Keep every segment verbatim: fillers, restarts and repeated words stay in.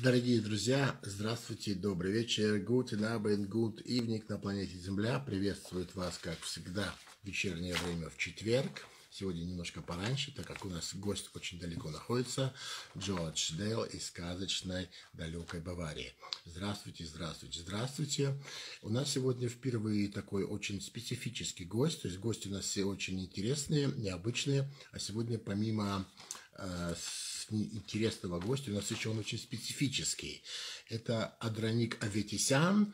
Дорогие друзья, здравствуйте, добрый вечер, guten Abend, good evening на планете Земля. Приветствует вас, как всегда, в вечернее время в четверг. Сегодня немножко пораньше, так как у нас гость очень далеко находится, Джордж Дэлл из сказочной далекой Баварии. Здравствуйте, здравствуйте, здравствуйте. У нас сегодня впервые такой очень специфический гость, то есть гости у нас все очень интересные, необычные, а сегодня помимо э, интересного гостя у нас еще он очень специфический. Это Адроник Аветисян,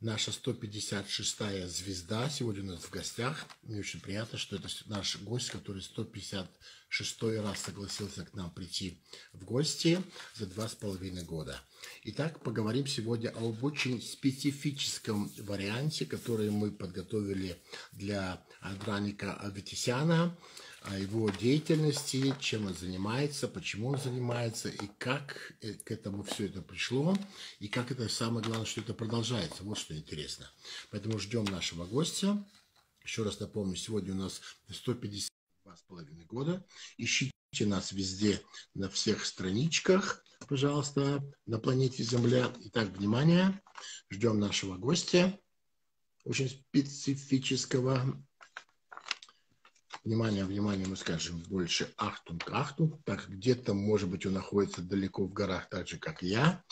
наша сто пятьдесят шестая звезда, сегодня у нас в гостях. Мне очень приятно, что это наш гость, который сто пятьдесят шестой раз согласился к нам прийти в гости за два с половиной года. Итак, поговорим сегодня об очень специфическом варианте, который мы подготовили для Адроника Аветисяна, о его деятельности, чем он занимается, почему он занимается и как к этому все это пришло, и как это, самое главное, что это продолжается. Вот что интересно. Поэтому ждем нашего гостя. Еще раз напомню, сегодня у нас сто пятьдесят два с половиной года. Ищите нас везде, на всех страничках, пожалуйста, на планете Земля. Итак, внимание, ждем нашего гостя, очень специфического. Внимание, внимание, мы скажем больше «Ахтунг, ахтунг», так как где-то, может быть, он находится далеко в горах, так же, как и я.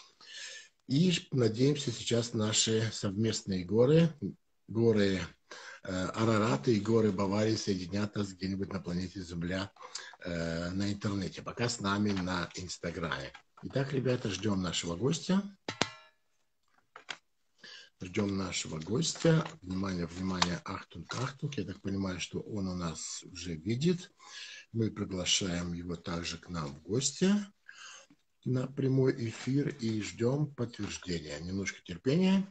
И надеемся, сейчас наши совместные горы, горы э, Арарата и горы Баварии соединят нас где-нибудь на планете Земля э, на интернете. Пока с нами на Инстаграме. Итак, ребята, ждем нашего гостя. Ждем нашего гостя. Внимание, внимание, ахтунг, ахтунг. Я так понимаю, что он у нас уже видит. Мы приглашаем его также к нам в гости на прямой эфир и ждем подтверждения. Немножко терпения.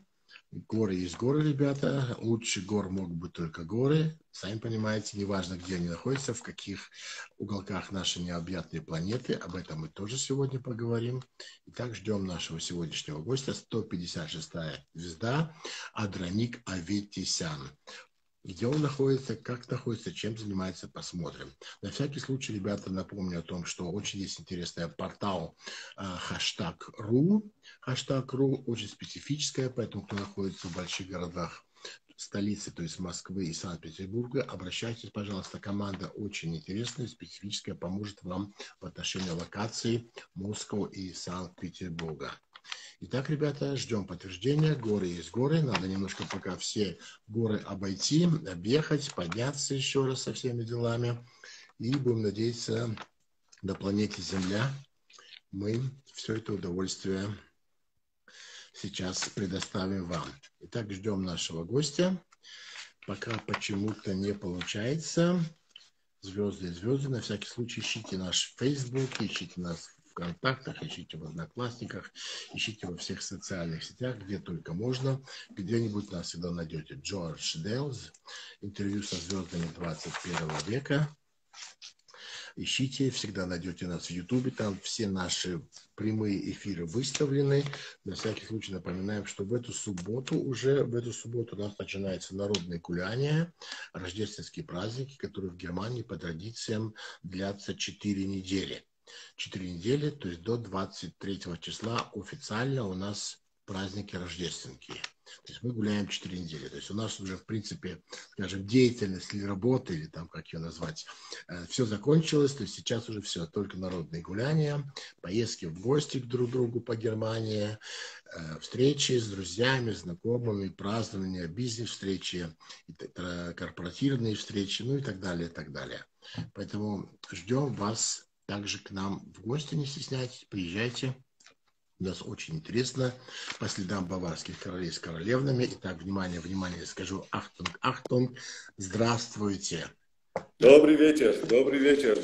Горы есть горы, ребята. Лучше гор могут быть только горы. Сами понимаете, неважно, где они находятся, в каких уголках нашей необъятной планеты. Об этом мы тоже сегодня поговорим. Итак, ждем нашего сегодняшнего гостя, сто пятьдесят шестая звезда, Адроник Аветисян. Где он находится, как находится, чем занимается, посмотрим. На всякий случай, ребята, напомню о том, что очень есть интересный портал хэштег точка ру. хэштег точка ру очень специфическая, поэтому кто находится в больших городах, столицы, то есть Москвы и Санкт-Петербурга, обращайтесь, пожалуйста, команда очень интересная, специфическая, поможет вам в отношении локаций Москвы и Санкт-Петербурга. Итак, ребята, ждем подтверждения. Горы есть горы. Надо немножко пока все горы обойти, объехать, подняться еще раз со всеми делами. И будем надеяться, на планете Земля мы все это удовольствие сейчас предоставим вам. Итак, ждем нашего гостя. Пока почему-то не получается. Звезды и звезды. На всякий случай ищите наш Facebook, ищите нас в В контактах, ищите в Одноклассниках, ищите во всех социальных сетях, где только можно. Где-нибудь нас всегда найдете. Джордж Дэлл, интервью со звездами двадцать первого века. Ищите, всегда найдете нас в Ютубе, там все наши прямые эфиры выставлены. На всякий случай напоминаем, что в эту субботу уже, в эту субботу у нас начинается народное гуляние, рождественские праздники, которые в Германии по традициям длятся четыре недели. четыре недели, то есть до двадцать третьего числа официально у нас праздники рождественские. То есть мы гуляем четыре недели. То есть у нас уже, в принципе, скажем, деятельность или работа, или там, как ее назвать, все закончилось. То есть сейчас уже все, только народные гуляния, поездки в гости к друг другу по Германии, встречи с друзьями, знакомыми, празднования, бизнес-встречи, корпоративные встречи, ну и так далее, и так далее. Поэтому ждем вас также к нам в гости, не стесняйтесь, приезжайте. У нас очень интересно по следам баварских королей с королевнами. Итак, внимание, внимание, скажу ахтунг, ахтунг. Здравствуйте. Добрый вечер, добрый вечер.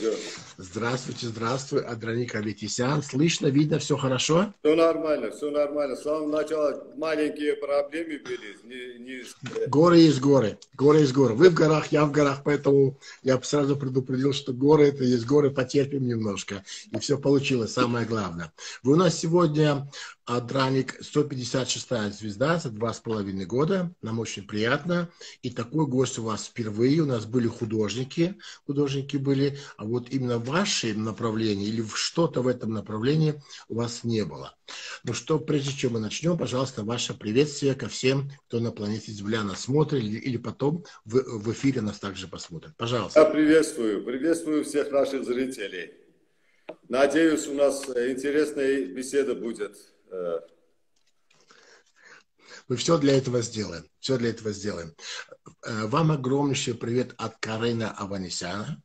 Здравствуйте, здравствуй, Адроник Аветисян. Слышно, видно, все хорошо? Все нормально, все нормально. С самого начала маленькие проблемы были. Не, не... Горы есть горы, горы есть горы. Вы в горах, я в горах, поэтому я сразу предупредил, что горы это есть горы, потерпим немножко. И все получилось, самое главное. Вы у нас сегодня, Адроник, сто пятьдесят шестая звезда за два с половиной года. Нам очень приятно. И такой гость у вас впервые. У нас были художники художники, художники были, а вот именно в вашем направлении или что-то в этом направлении у вас не было. Ну что, прежде чем мы начнем, пожалуйста, ваше приветствие ко всем, кто на планете Земля нас смотрит или потом в, в эфире нас также посмотрит. Пожалуйста. Я приветствую, приветствую всех наших зрителей. Надеюсь, у нас интересная беседа будет. Мы все для этого сделаем. Все для этого сделаем. Вам огромнейший привет от Карена Аванесяна.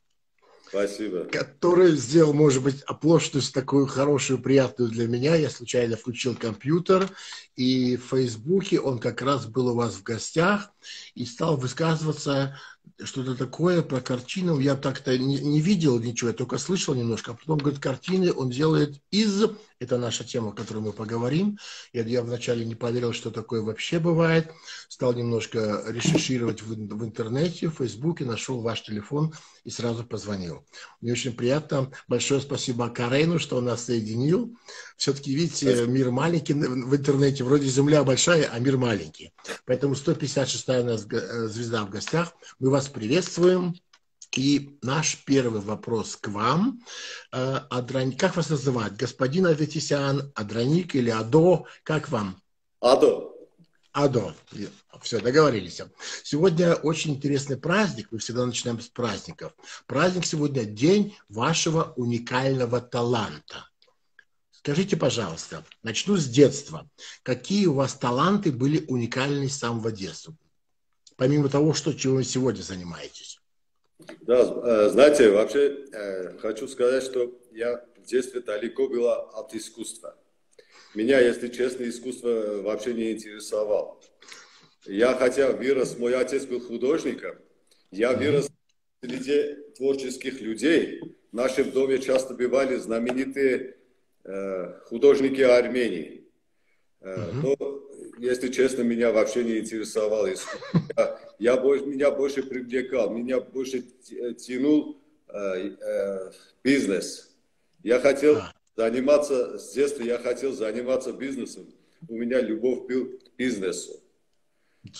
Спасибо. Который сделал, может быть, оплошность такую хорошую, приятную для меня. Я случайно включил компьютер, и в Фейсбуке он как раз был у вас в гостях и стал высказываться что-то такое про картину. Я так-то не, не видел ничего, я только слышал немножко. А потом, говорит, картины он делает из... Это наша тема, о которой мы поговорим. Я, я вначале не поверил, что такое вообще бывает. Стал немножко ресерчировать в, в интернете, в Фейсбуке, нашел ваш телефон и сразу позвонил. Мне очень приятно. Большое спасибо Карену, что он нас соединил. Все-таки, видите, спасибо. Мир маленький в интернете. Вроде Земля большая, а мир маленький. Поэтому сто пятьдесят шестая у нас звезда в гостях. Мы вас приветствуем. И наш первый вопрос к вам. Адроник, как вас называют? Господин Аветисян, Адроник или Адо? Как вам? Адо. Адо. Все, договорились. Сегодня очень интересный праздник. Мы всегда начинаем с праздников. Праздник сегодня – день вашего уникального таланта. Скажите, пожалуйста, начну с детства. Какие у вас таланты были уникальны с самого детства? Помимо того, что, чем вы сегодня занимаетесь. Да, знаете, вообще э, хочу сказать, что я в детстве далеко была от искусства. Меня, если честно, искусство вообще не интересовало. Я хотя вырос, мой отец был художником, я вырос среди творческих людей. В нашем доме часто бывали знаменитые э, художники Армении. Э, но, если честно, меня вообще не интересовало искусство. Я, я больше, меня больше привлекал, меня больше тянул э, э, бизнес. Я хотел заниматься, с детства я хотел заниматься бизнесом. У меня любовь был к бизнесу.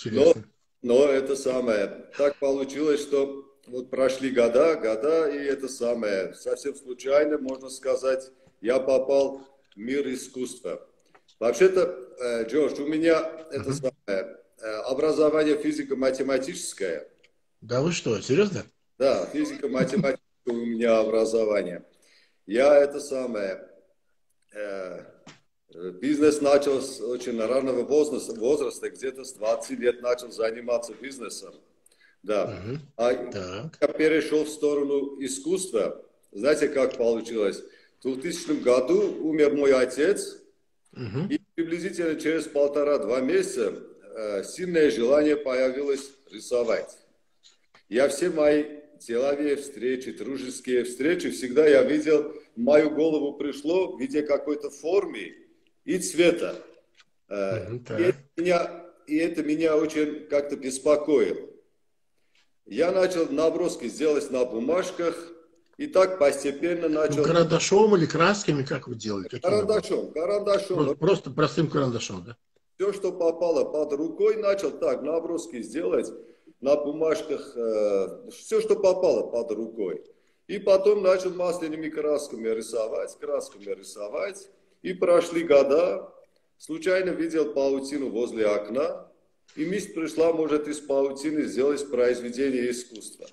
Но, но это самое. Так получилось, что вот прошли года, года, и это самое. Совсем случайно, можно сказать, я попал в мир искусства. Вообще-то, Джордж, у меня это самое образование физико-математическое. Да вы что, серьезно? Да, физико-математическое у меня образование. Я это самое, бизнес начал с очень раннего возраста, где-то с двадцати лет начал заниматься бизнесом. Да. А я перешел в сторону искусства. Знаете, как получилось? В двухтысячном году умер мой отец. И приблизительно через полтора-два месяца э, сильное желание появилось рисовать. Я все мои деловые встречи, дружеские встречи, всегда я видел, в мою голову пришло в виде какой-то формы и цвета. Э, mm-hmm. и, это меня, и это меня очень как-то беспокоило. Я начал наброски делать на бумажках. И так постепенно начал... Ну, карандашом или красками, как вы делали? Карандашом, карандашом. Просто, просто простым карандашом, да? Все, что попало под рукой, начал так, наброски сделать на бумажках, э, все, что попало под рукой. И потом начал масляными красками рисовать, красками рисовать. И прошли года, случайно видел паутину возле окна, и мысль пришла, может, из паутины сделать произведение искусства.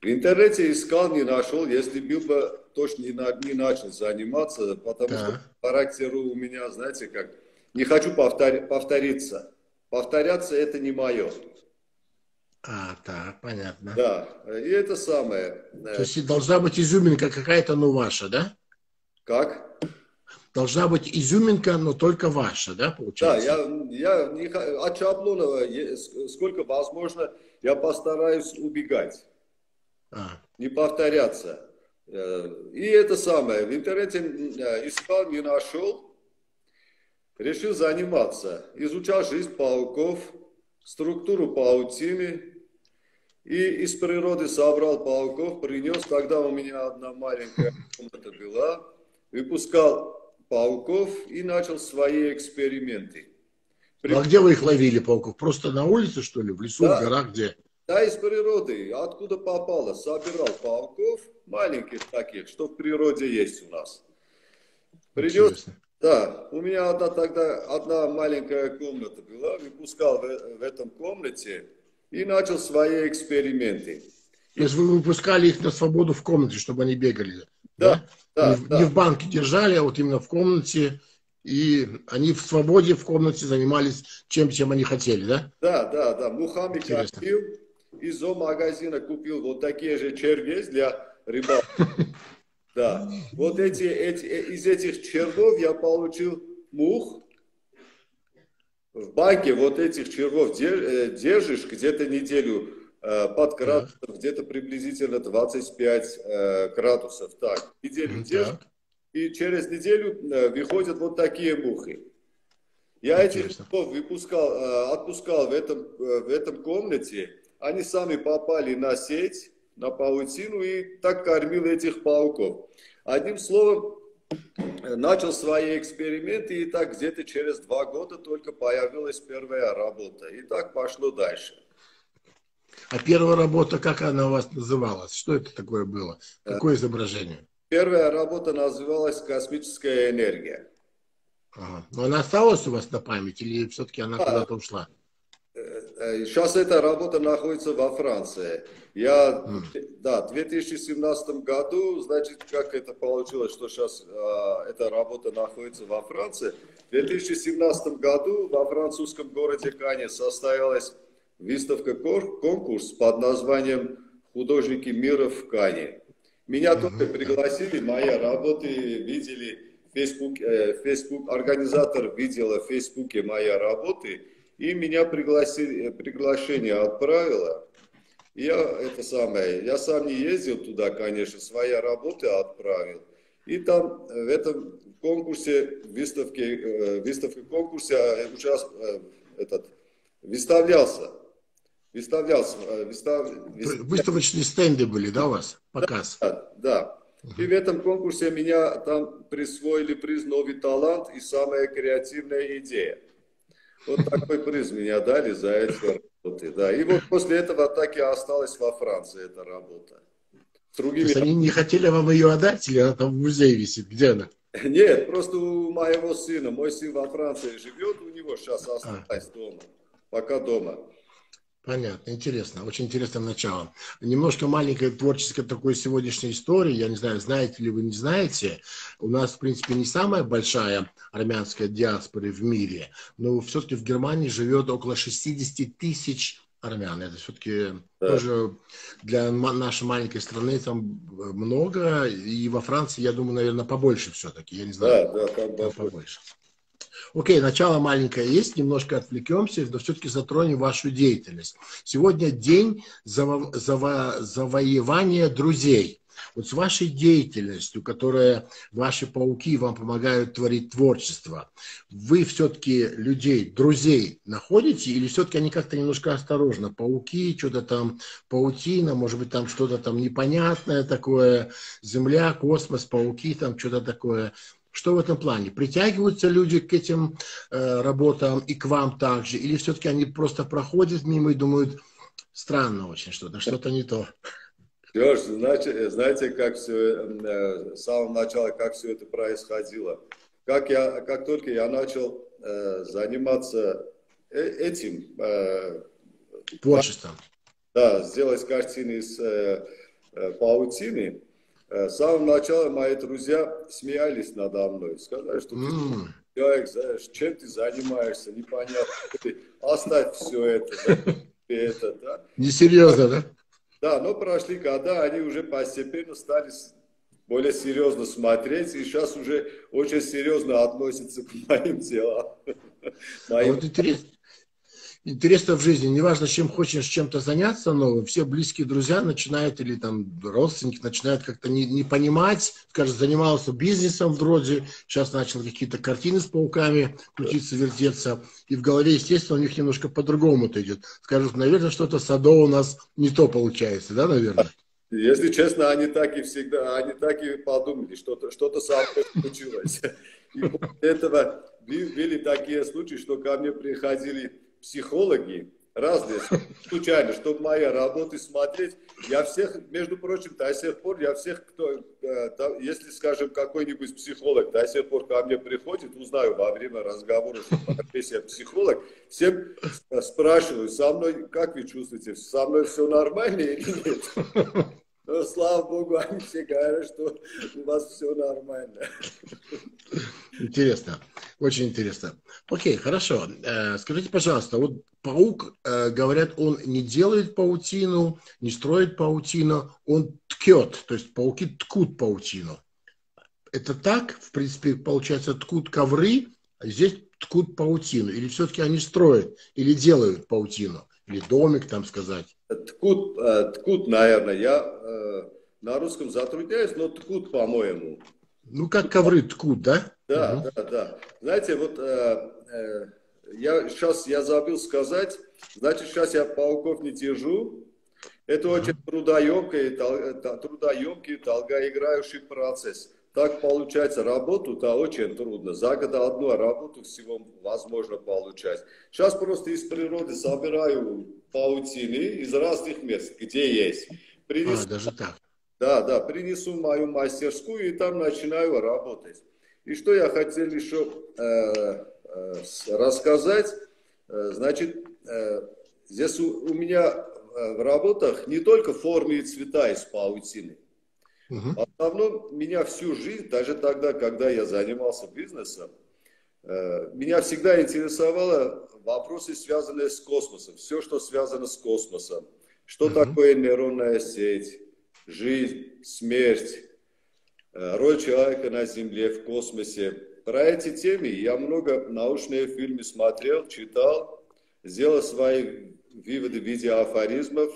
В интернете искал, не нашел, если бы точно не начал заниматься, потому да. что характер у меня, знаете, как, не хочу повтор... повториться. Повторяться это не мое. А, так, понятно. Да, и это самое. То есть должна быть изюминка какая-то, но ваша, да? Как? Должна быть изюминка, но только ваша, да, получается? Да, я, я не... от шаблонного, сколько возможно, я постараюсь убегать. Не повторяться. И это самое. В интернете искал, не нашел. Решил заниматься. Изучал жизнь пауков, структуру паутины. И из природы собрал пауков, принес. Тогда у меня одна маленькая комната была. Выпускал пауков и начал свои эксперименты. А где вы их ловили, пауков? Просто на улице, что ли? В лесу, да. в горах, где? Да, из природы. Откуда попало? Собирал пауков, маленьких таких, что в природе есть у нас. Придет... Да, у меня одна тогда, одна маленькая комната была, выпускал в, в этом комнате и начал свои эксперименты. То есть вы выпускали их на свободу в комнате, чтобы они бегали? Да, да. да, не, да. не в банке держали, а вот именно в комнате. И они в свободе в комнате занимались чем, чем они хотели, да? Да, да, да. Мухаммед купил, из зоомагазина купил вот такие же червей для рыбалки. Да. Вот эти, эти, из этих червов я получил мух. В банке вот этих червов держишь где-то неделю под градусом, да. где-то приблизительно двадцать пять градусов. Так, неделю да. держишь. И через неделю выходят вот такие мухи. Я Интересно. этих мухов выпускал, отпускал в этом, в этом комнате. Они сами попали на сеть, на паутину и так кормил этих пауков. Одним словом, начал свои эксперименты и так где-то через два года только появилась первая работа. И так пошло дальше. А первая работа, как она у вас называлась? Что это такое было? Какое изображение? Первая работа называлась «Космическая энергия». Ага. Но она осталась у вас на память или все-таки она а, куда-то ушла? Сейчас эта работа находится во Франции. Я, mm. да, в две тысячи семнадцатом году, значит, как это получилось, что сейчас а, эта работа находится во Франции. В две тысячи семнадцатом году во французском городе Кане состоялась выставка-конкурс под названием «Художники мира в Кане». Меня только пригласили, мои работы видели, Facebook, Facebook, организатор видела в Фейсбуке мои работы, и меня пригласили, приглашение отправила. Я, это самое, я сам не ездил туда, конечно, свои работы отправил. И там в этом конкурсе, выставке, выставке конкурсе участ, этот, выставлялся. Выставлялся, выстав... Выставочные стенды были, да, у вас? Показ. Да, да. И в этом конкурсе меня там присвоили приз «Новый талант» и «Самая креативная идея». Вот такой приз меня дали за эти работы. Да. И вот после этого так и осталась во Франции эта работа. Другими... То есть они не хотели вам ее отдать или она там в музее висит? Где она? Нет, просто у моего сына. Мой сын во Франции живет, у него сейчас осталось дома. Пока дома. Понятно, интересно, очень интересным началом. Немножко маленькая творческая такой сегодняшняя история, я не знаю, знаете ли вы, не знаете. У нас, в принципе, не самая большая армянская диаспора в мире, но все-таки в Германии живет около шестьдесят тысяч армян. Это все-таки да. тоже для нашей маленькой страны там много, и во Франции, я думаю, наверное, побольше все-таки, я не знаю, да, да, там там побольше. Окей, okay, начало маленькое есть, немножко отвлекемся, но все-таки затронем вашу деятельность. Сегодня день заво заво завоевания друзей. Вот с вашей деятельностью, которая ваши пауки вам помогают творить творчество, вы все-таки людей, друзей находите или все-таки они как-то немножко осторожно? Пауки, что-то там, паутина, может быть, там что-то там непонятное такое, земля, космос, пауки, там что-то такое... Что в этом плане? Притягиваются люди к этим э, работам и к вам также? Или все-таки они просто проходят мимо и думают, странно очень что-то, что-то не то? Джордж, знаете, знаете, как все, с самого начала, как все это происходило? Как, я, как только я начал э, заниматься этим... Э, Творчеством. Да, сделать картины из э, паутины. С самого начала мои друзья смеялись надо мной. Сказали, что mm. ты человек, чем ты занимаешься, непонятно. Ты оставь все это. это да. Несерьезно, да? Да, но прошли года, они уже постепенно стали более серьезно смотреть. И сейчас уже очень серьезно относятся к моим делам. Моим... Вот интересно. Интересно в жизни, неважно, чем хочешь чем-то заняться, но все близкие друзья начинают, или там родственники начинают как-то не, не понимать, скажем, занимался бизнесом вроде, сейчас начал какие-то картины с пауками крутиться, вертеться, и в голове, естественно, у них немножко по-другому-то идет. Скажут, наверное, что-то садово у нас не то получается, да, наверное? Если честно, они так и всегда, они так и подумали, что-то что-то садово случилось. И после этого были такие случаи, что ко мне приходили психологи разные, случайно, чтобы моя работа, и смотреть. Я всех, между прочим, до сих пор, я всех, кто, если, скажем, какой-нибудь психолог до сих пор ко мне приходит, узнаю во время разговора, что профессия психолог, всем спрашиваю, со мной, как вы чувствуете, со мной все нормально или нет? Ну, слава богу, они все говорят, что у вас все нормально. Интересно, очень интересно. Окей, хорошо. Скажите, пожалуйста, вот паук, говорят, он не делает паутину, не строит паутину, он ткет, то есть пауки ткут паутину. Это так, в принципе, получается, ткут ковры, а здесь ткут паутину. Или все-таки они строят, или делают паутину, или домик, там сказать. Ткут, ткут, наверное, я э, на русском затрудняюсь, но ткут, по-моему. Ну, как ковры ткут, да? Да, угу. да, да. Знаете, вот э, э, я сейчас, я забыл сказать, значит, сейчас я пауков не держу. Это угу. очень трудоемкий, тол, трудоемкий, долгоиграющий процесс. Так получается, работу-то очень трудно. За год одну работу всего возможно получать. Сейчас просто из природы собираю паутины из разных мест, где есть. Принесу, а, даже так. Да, да, принесу в мою мастерскую и там начинаю работать. И что я хотел еще э, э, рассказать. Значит, э, здесь у, у меня в работах не только формы и цвета из паутины. В основном меня всю жизнь, даже тогда, когда я занимался бизнесом, меня всегда интересовало вопросы, связанные с космосом. Все, что связано с космосом. Что Uh-huh. такое нейронная сеть, жизнь, смерть, роль человека на Земле, в космосе. Про эти темы я много научных фильмов смотрел, читал, сделал свои выводы в виде афоризмов.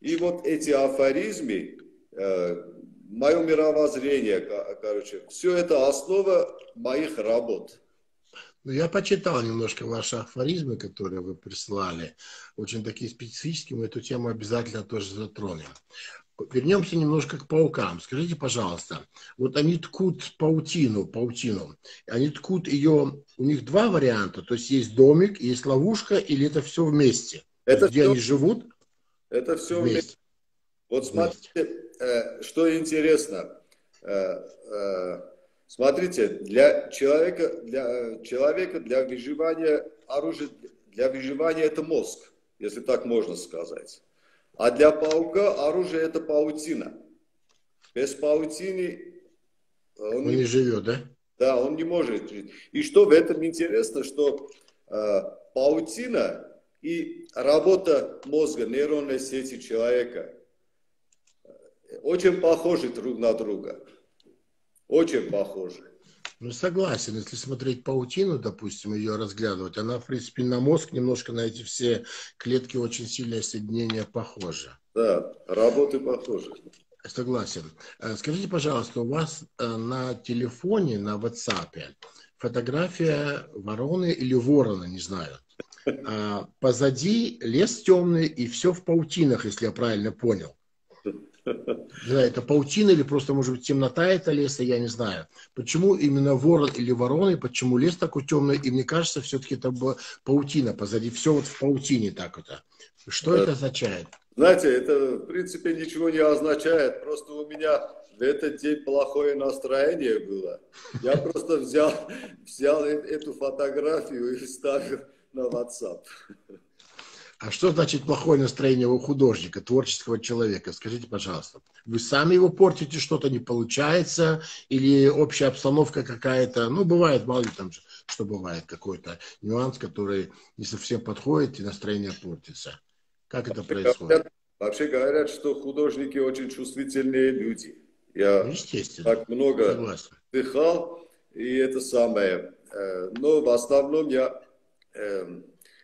И вот эти афоризмы, мое мировоззрение, короче, все это основа моих работ. Ну, я почитал немножко ваши афоризмы, которые вы прислали. Очень такие специфические, мы эту тему обязательно тоже затронем. Вернемся немножко к паукам. Скажите, пожалуйста, вот они ткут паутину, паутину. Они ткут ее, у них два варианта, то есть есть домик, есть ловушка, или это все вместе? Это где все... они живут? Это все вместе. вместе. Вот смотрите, что интересно, смотрите, для человека, для человека, для выживания, оружие для выживания это мозг, если так можно сказать. А для паука оружие это паутина. Без паутины он, он не, не живет, да? Да, он не может жить. И что в этом интересно, что э, паутина и работа мозга, нейронной сети человека очень похожи друг на друга. Очень похожи. Ну, согласен. Если смотреть паутину, допустим, ее разглядывать, она, в принципе, на мозг немножко, на эти все клетки очень сильное соединение похоже. Да, работы похожи. Согласен. Скажите, пожалуйста, у вас на телефоне, на WhatsApp фотография вороны или ворона, не знаю. Позади лес темный и все в паутинах, если я правильно понял. Да, это паутина или просто, может быть, темнота это леса, я не знаю. Почему именно ворон или вороны, почему лес такой темный, и мне кажется, все-таки это была паутина позади, все вот в паутине так вот. Что это означает? Знаете, это, в принципе, ничего не означает, просто у меня в этот день плохое настроение было. Я просто взял, взял эту фотографию и вставил на WhatsApp. А что значит плохое настроение у художника, творческого человека? Скажите, пожалуйста, вы сами его портите, что-то не получается, или общая обстановка какая-то, ну, бывает, мало ли там, что бывает, какой-то нюанс, который не совсем подходит, и настроение портится. Как это вообще происходит? Говорят, вообще говорят, что художники очень чувствительные люди. Я Естественно. так много вдыхал, и это самое. Но в основном я...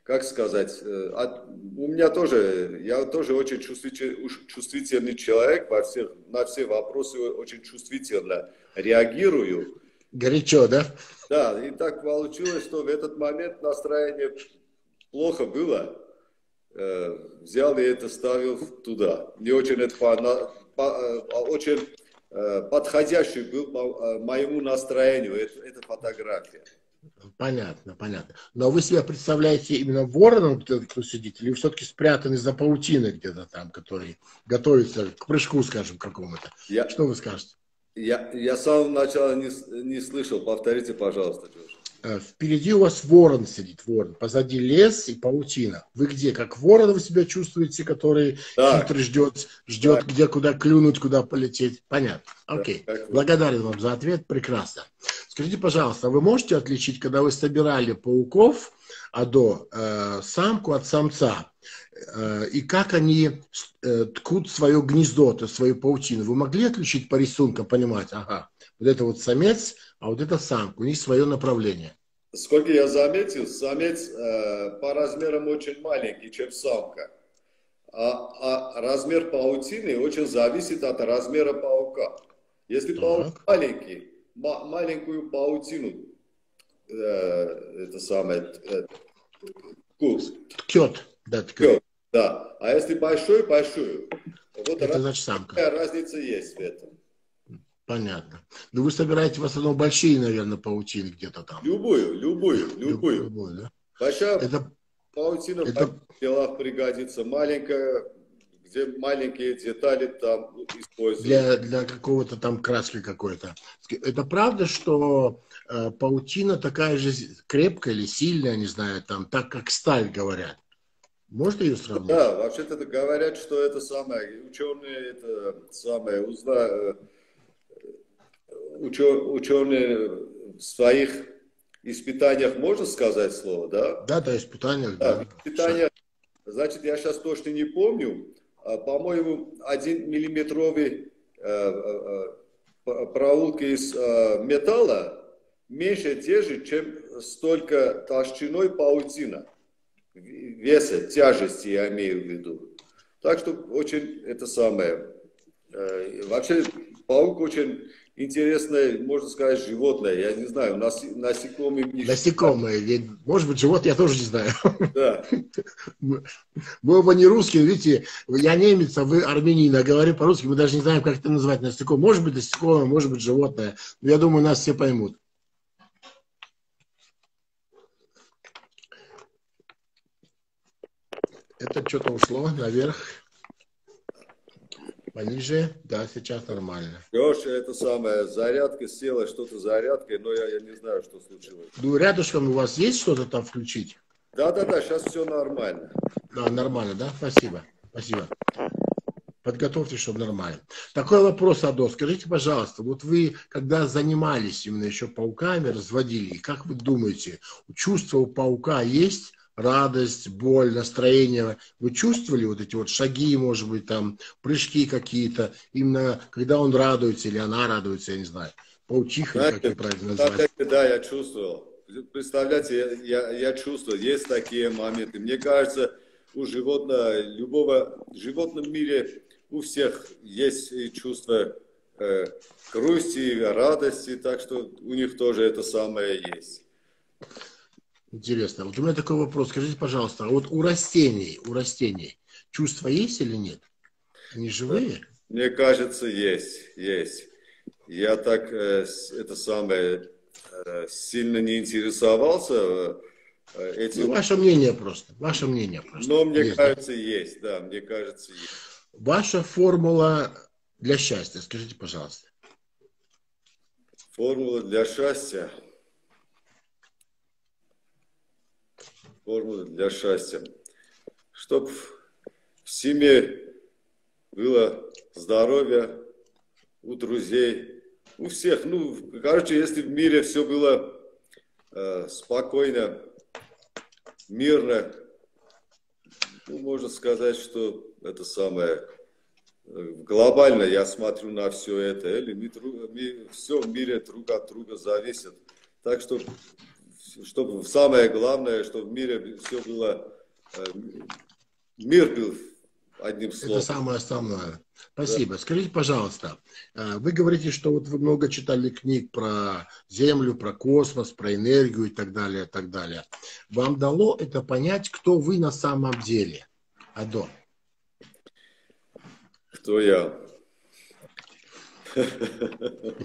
Как сказать, от, у меня тоже, я тоже очень чувствитель, чувствительный человек, во всех, на все вопросы очень чувствительно реагирую. Горячо, да? Да, и так получилось, что в этот момент настроение плохо было. Э, взял и это ставил туда. Мне очень, это, по, по, очень э, подходящий был по, моему настроению, это, эта фотография. Понятно, понятно. Но вы себя представляете именно вороном, кто сидит, или все-таки спрятанный за паутиной где-то там, который готовится к прыжку, скажем, какому-то? Я... Что вы скажете? Я, я с самого начала не, не слышал. Повторите, пожалуйста, Джордж. Впереди у вас ворон сидит, ворон. Позади лес и паутина. Вы где? Как ворон вы себя чувствуете, который хитрый ждет, ждет так. где, куда клюнуть, куда полететь? Понятно. Окей. Так, благодарен вам за ответ. Прекрасно. Скажите, пожалуйста, вы можете отличить, когда вы собирали пауков, адо, э, самку от самца? И как они ткут свое гнездо, то свою паутину. Вы могли отличить по рисункам, понимать, ага, вот это вот самец, а вот это самка, у них свое направление. Сколько я заметил, самец э, по размерам очень маленький, чем самка. А, а размер паутины очень зависит от размера паука. Если паук маленький, маленькую паутину, э, это самое, э, ткет. Да, так... да. А если большой, большую. Вот это раз... значит самка. Разница есть в этом. Понятно. Но вы собираете в основном большие, наверное, паутины где-то там. Любую, любую, любую. любую да? Большая это... паутина это... в делах пригодится. Маленькая, где маленькие детали там используются. Для, для какого-то там краски какой-то. Это правда, что э, паутина такая же крепкая или сильная, не знаю, там, так как сталь, говорят. Можно ее сравнить? Да, вообще-то говорят, что это самое, ученые, это самое, узна, учё, ученые в своих испытаниях, можно сказать слово, да? Да, да, испытаниях, да. да. Испытания, значит, я сейчас точно не помню, по-моему, один миллиметровый проулок из металла меньше держит, чем столько толщиной паутина. Веса, тяжести я имею в виду. Так что очень это самое. Вообще паук очень интересное, можно сказать, животное. Я не знаю, нас, насекомые... Насекомые. Может быть, животное я тоже не знаю. Да. Мы оба не русские, видите, я немец, а вы армянин, а говорю по-русски, мы даже не знаем, как это назвать насекомое. Может быть, насекомое, может быть, животное. Но я думаю, нас все поймут. Это что-то ушло наверх, пониже, да, сейчас нормально. Леша, это самое, зарядка села, что-то зарядкой, но я, я не знаю, что случилось. Ну, рядышком у вас есть что-то там включить? Да-да-да, сейчас все нормально. Да, нормально, да? Спасибо, спасибо. Подготовьте, чтобы нормально. Такой вопрос, Адо, скажите, пожалуйста, вот вы, когда занимались именно еще пауками, разводили, и как вы думаете, чувство у паука есть? Радость, боль, настроение. Вы чувствовали вот эти вот шаги, может быть, там, прыжки какие-то, именно когда он радуется или она радуется, я не знаю. Паучиха, знаете, как это правильно назвать. Да, я чувствовал. Представляете, я, я, я чувствовал, есть такие моменты. Мне кажется, у животного, любого, в животном мире у всех есть чувство э, грусти, радости, так что у них тоже это самое есть. Интересно. Вот у меня такой вопрос. Скажите, пожалуйста, а вот у растений, у растений чувства есть или нет? Они живые? Мне кажется, есть, есть. Я так это самое сильно не интересовался этим. Ну, ваше мнение просто. Ваше мнение просто. Но мне есть, кажется, да? есть, да, мне кажется, есть. Ваша формула для счастья, скажите, пожалуйста. Формула для счастья. Формула для счастья. Чтобы в семье было здоровье, у друзей, у всех. Ну, короче, если в мире все было э, спокойно, мирно, ну, можно сказать, что это самое. Глобально я смотрю на все это. Или мы, мы, все в мире друг от друга зависит. Так что... Чтобы самое главное, чтобы в мире все было, мир был одним словом. Это самое основное. Спасибо. Да. Скажите, пожалуйста, вы говорите, что вот вы много читали книг про Землю, про космос, про энергию и так далее, и так далее. Вам дало это понять, кто вы на самом деле, Адо? Кто я?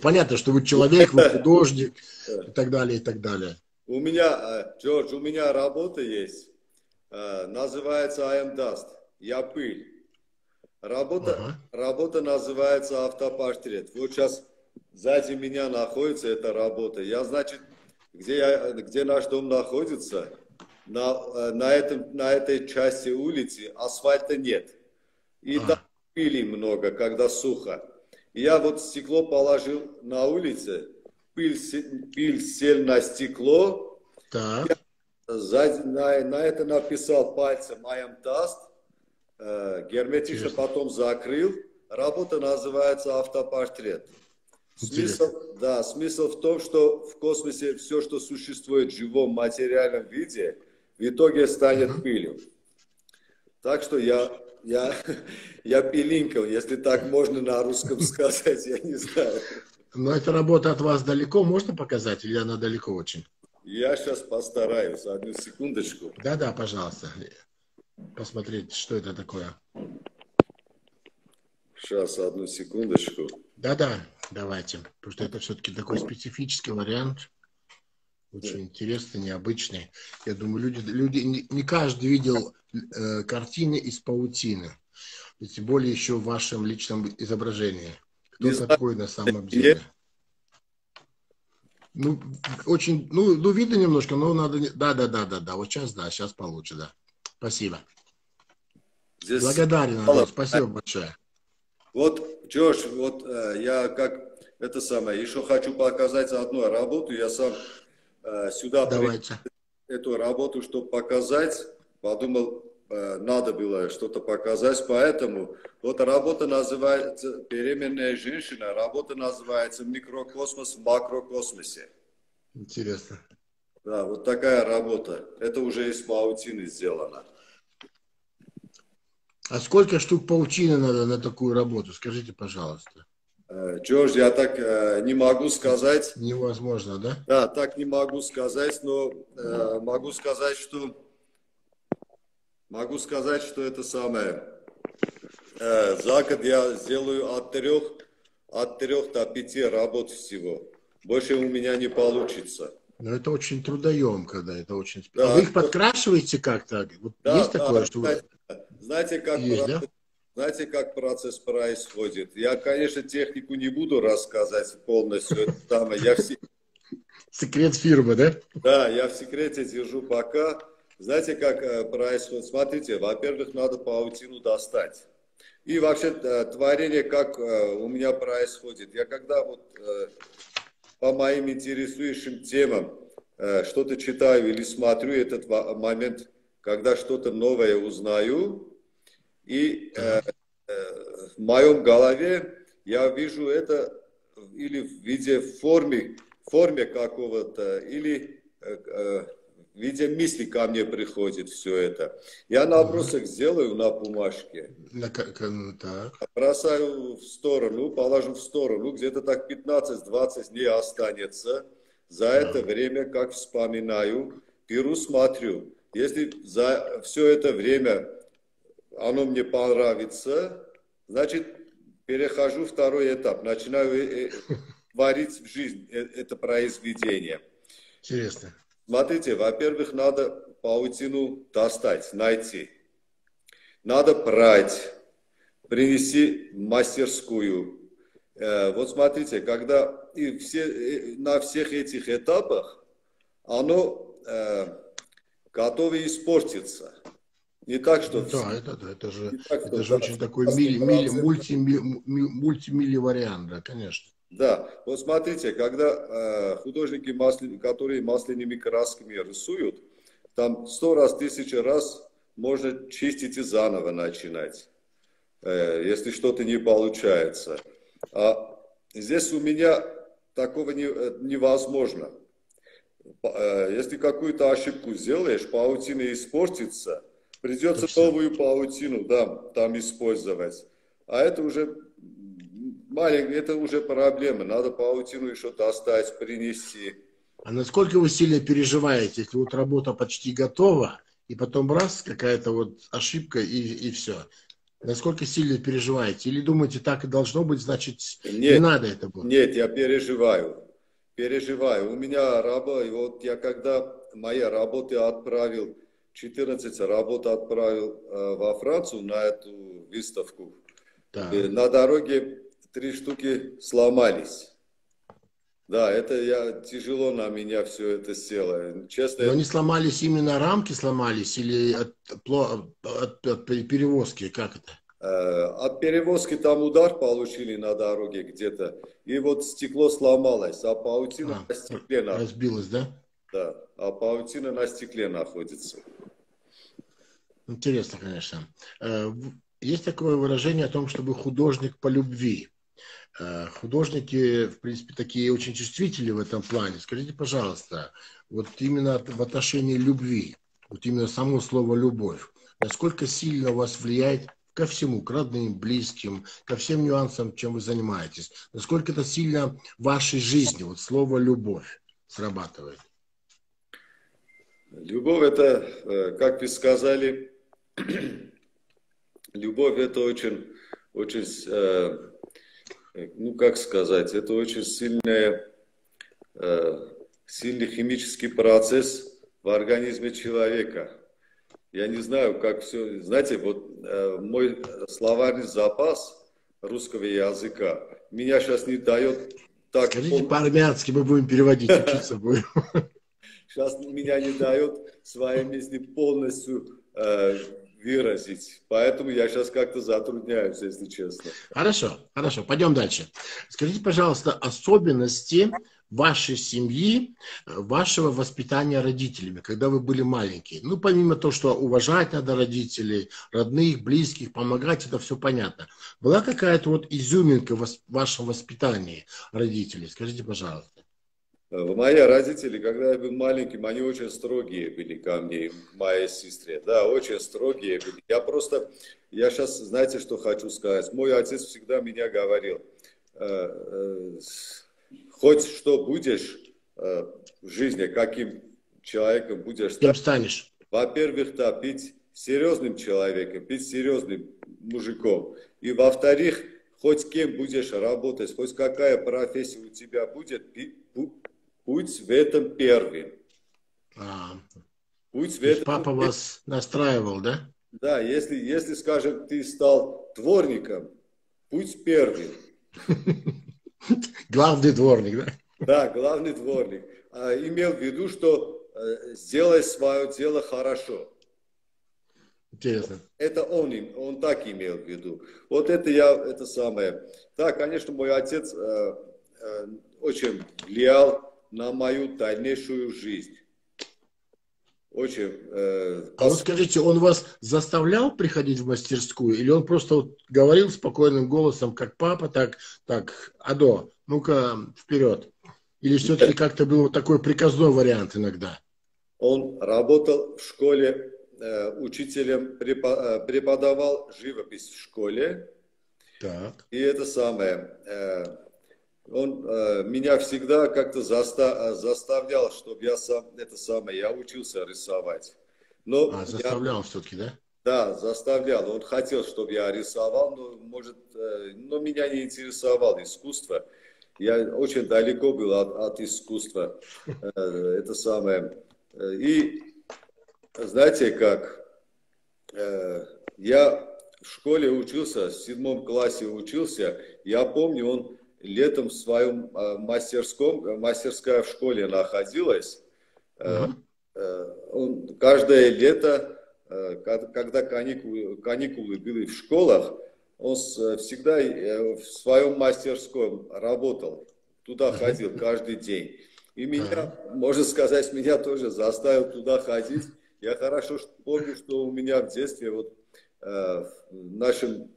Понятно, что вы человек, вы художник и так далее, и так далее. У меня, Джордж, у меня работа есть, называется I am dust, я пыль. Работа, ага. работа называется автопортрет. Вот сейчас сзади меня находится эта работа. Я, значит, где, я, где наш дом находится, на, на, этом, на этой части улицы асфальта нет. И ага. там пыли много, когда сухо. И я вот стекло положил на улице, пыль, пыль сел на стекло, так. Я сзади, на, на это написал пальцем I am dust, э, герметично Интересно. Потом закрыл. Работа называется автопортрет. Смысл, да, смысл в том, что в космосе все, что существует в живом материальном виде, в итоге станет uh-huh. пылью. Так что я... Я, я пилинкал, если так можно на русском сказать, я не знаю. Но эта работа от вас далеко, можно показать, или она далеко очень? Я сейчас постараюсь, одну секундочку. Да-да, пожалуйста, посмотреть, что это такое. Сейчас, одну секундочку. Да-да, давайте, потому что это все-таки такой специфический вариант. Очень интересный, необычный. Я думаю, люди, люди не, не каждый видел э, картины из паутины. И тем более еще в вашем личном изображении. Кто такой на самом деле? Ну, очень, ну, ну, видно немножко, но надо... Да, да, да, да, да. Вот сейчас, да, сейчас получше, да. Спасибо. Здесь... Благодарен, Андрей, спасибо большое. Вот, Джордж, вот э, я как... Это самое, еще хочу показать одну работу. Я сам... сюда эту работу, чтобы показать, подумал, надо было что-то показать, поэтому вот работа называется «Беременная женщина», работа называется «Микрокосмос в макрокосмосе». Интересно. Да, вот такая работа. Это уже из паутины сделано. А сколько штук паутины надо на такую работу? Скажите, пожалуйста. Джордж, я так э, не могу сказать. Невозможно, да? Да, так не могу сказать, но э, могу сказать, что могу сказать, что это самое. Э, за год я сделаю от трех, от трех до пяти работ всего. Больше у меня не получится. Но это очень трудоемко, да, это очень... Да, а вы их то... подкрашиваете как-то? Вот да, есть такое, да, что вы... Знаете, как... Есть, да? Знаете, как процесс происходит? Я, конечно, технику не буду рассказать полностью. Я в... Секрет фирмы, да? Да, я в секрете держу пока. Знаете, как происходит? Смотрите, во-первых, надо паутину достать. И вообще творение, как у меня происходит. Я когда вот по моим интересующим темам что-то читаю или смотрю, этот момент, когда что-то новое узнаю... И э, э, в моем голове я вижу это или в виде формы, форме какого-то, или э, э, в виде мысли ко мне приходит все это. Я набросок сделаю на бумажке, бросаю в сторону, положу в сторону, где-то так пятнадцать-двадцать дней останется. За это время, как вспоминаю, беру, смотрю. Если за все это время... оно мне понравится, значит, перехожу второй этап, начинаю творить в жизнь это произведение. Интересно. Смотрите, во-первых, надо паутину достать, найти. Надо прать, принести в мастерскую. Вот смотрите, когда и все, на всех этих этапах оно э, готово испортиться. Не так, что... Да, это, да, это же, так, это же да, очень да, такой мили, мили, мульти, мультимили вариант, да, конечно. Да, вот смотрите, когда э, художники, масли, которые масляными красками рисуют, там сто раз, тысяча раз можно чистить и заново начинать, э, если что-то не получается. А здесь у меня такого не, невозможно. Э, если какую-то ошибку сделаешь, паутина испортится, придется Точно. Новую паутину, да, там использовать. А это уже маленькая, это уже проблема. Надо паутину еще достать, принести. А насколько вы сильно переживаете, если вот работа почти готова, и потом раз, какая-то вот ошибка, и, и все. Насколько сильно переживаете? Или думаете, так и должно быть, значит, нет, не надо это было? Нет, я переживаю. переживаю. У меня раба, и вот я когда мои работы отправил, четырнадцать работ отправил во Францию на эту выставку, да. На дороге три штуки сломались. Да, это я, тяжело на меня все это село. Честно, но не сломались именно рамки, сломались или от, от, от перевозки, как это? От перевозки там удар получили на дороге где-то, и вот стекло сломалось, а паутина а, на стекле разбилась, находится. Да? Да, а паутина на стекле находится. Интересно, конечно. Есть такое выражение о том, чтобы художник по любви. Художники, в принципе, такие очень чувствительные в этом плане. Скажите, пожалуйста, вот именно в отношении любви, вот именно само слово «любовь», насколько сильно вас влияет ко всему, к родным, близким, ко всем нюансам, чем вы занимаетесь? Насколько это сильно в вашей жизни, вот слово «любовь» срабатывает? Любовь – это, как вы сказали, любовь – это очень, очень... ну, как сказать, это очень сильная, э, сильный химический процесс в организме человека. Я не знаю, как все... Знаете, вот э, мой словарный запас русского языка меня сейчас не дает так... Скажите пол... по-армянски, мы будем переводить, учиться будем. Сейчас меня не дает свои мысли полностью... Э, выразить. Поэтому я сейчас как-то затрудняюсь, если честно. Хорошо, хорошо. Пойдем дальше. Скажите, пожалуйста, особенности вашей семьи, вашего воспитания родителями, когда вы были маленькие. Ну, помимо того, что уважать надо родителей, родных, близких, помогать, это все понятно. Была какая-то вот изюминка в вашем воспитании родителей? Скажите, пожалуйста. Мои родители, когда я был маленьким, они очень строгие были ко мне, к моей сестре. Да, очень строгие были. Я просто, я сейчас, знаете, что хочу сказать? Мой отец всегда меня говорил, хоть что будешь в жизни, каким человеком будешь, кем станешь. Во-первых, да, быть серьезным человеком, быть серьезным мужиком. И во-вторых, хоть кем будешь работать, хоть какая профессия у тебя будет, будь в этом первым. А, будь в этом... Папа вас настраивал, да? Да, если, если, скажем, ты стал дворником, будь первым. Главный дворник, да? Да, главный дворник. Имел в виду, что сделай свое дело хорошо. Интересно. Это он, он так имел в виду. Вот это я, это самое. Да, конечно, мой отец э, э, очень влиял на мою дальнейшую жизнь. Очень. Э, а вот скажите, он вас заставлял приходить в мастерскую? Или он просто вот говорил спокойным голосом, как папа, так, так, Адо, ну-ка, вперед? Или все-таки как-то был вот такой приказной вариант иногда? Он работал в школе учителем, преподавал живопись в школе. Так. И это самое. Он меня всегда как-то заставлял, чтобы я сам это самое, я учился рисовать. Но а, заставлял я, все-таки, да? Да, заставлял. Он хотел, чтобы я рисовал, но, может, но меня не интересовало искусство. Я очень далеко был от, от искусства. Это самое. И знаете как, я в школе учился, в седьмом классе учился, я помню, он летом в своем мастерском, мастерская в школе находилась, mm-hmm. он каждое лето, когда каникулы, каникулы были в школах, он всегда в своем мастерском работал, туда mm-hmm. ходил каждый день. И меня, mm-hmm. можно сказать, меня тоже заставил туда ходить. Я хорошо помню, что у меня в детстве вот э, в нашем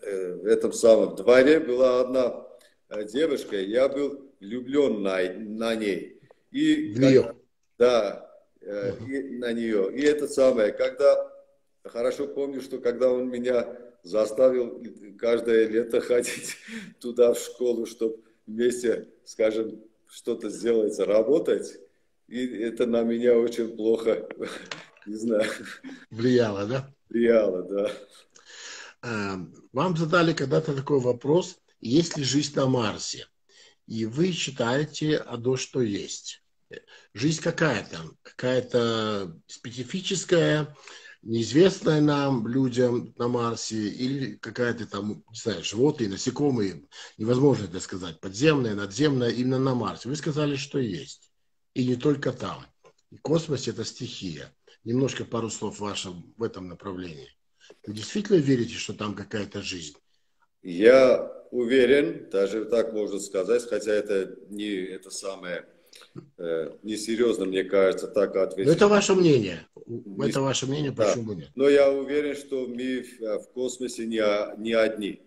э, в этом самом дворе была одна э, девушка, я был влюблен на, на ней. И в нее. Когда, да, э, uh-huh. и на нее. И это самое, когда хорошо помню, что когда он меня заставил каждое лето ходить туда в школу, чтобы вместе, скажем, что-то сделать, работать. И это на меня очень плохо, не знаю. Влияло, да? Влияло, да. Вам задали когда-то такой вопрос, есть ли жизнь на Марсе? и вы читаете одно, что есть. Жизнь какая-то, какая-то специфическая, неизвестная нам, людям на Марсе, или какая-то там, не знаю, животные, насекомые, невозможно это сказать, подземная, надземная, именно на Марсе. Вы сказали, что есть. И не только там. И космос – это стихия. Немножко пару слов вашим в этом направлении. Вы действительно верите, что там какая-то жизнь? Я уверен, даже так можно сказать, хотя это не это самое... Несерьезно, мне кажется, так ответить. Но это ваше мнение. Не... Это ваше мнение, почему да. нет? Но я уверен, что мы в космосе не, не одни.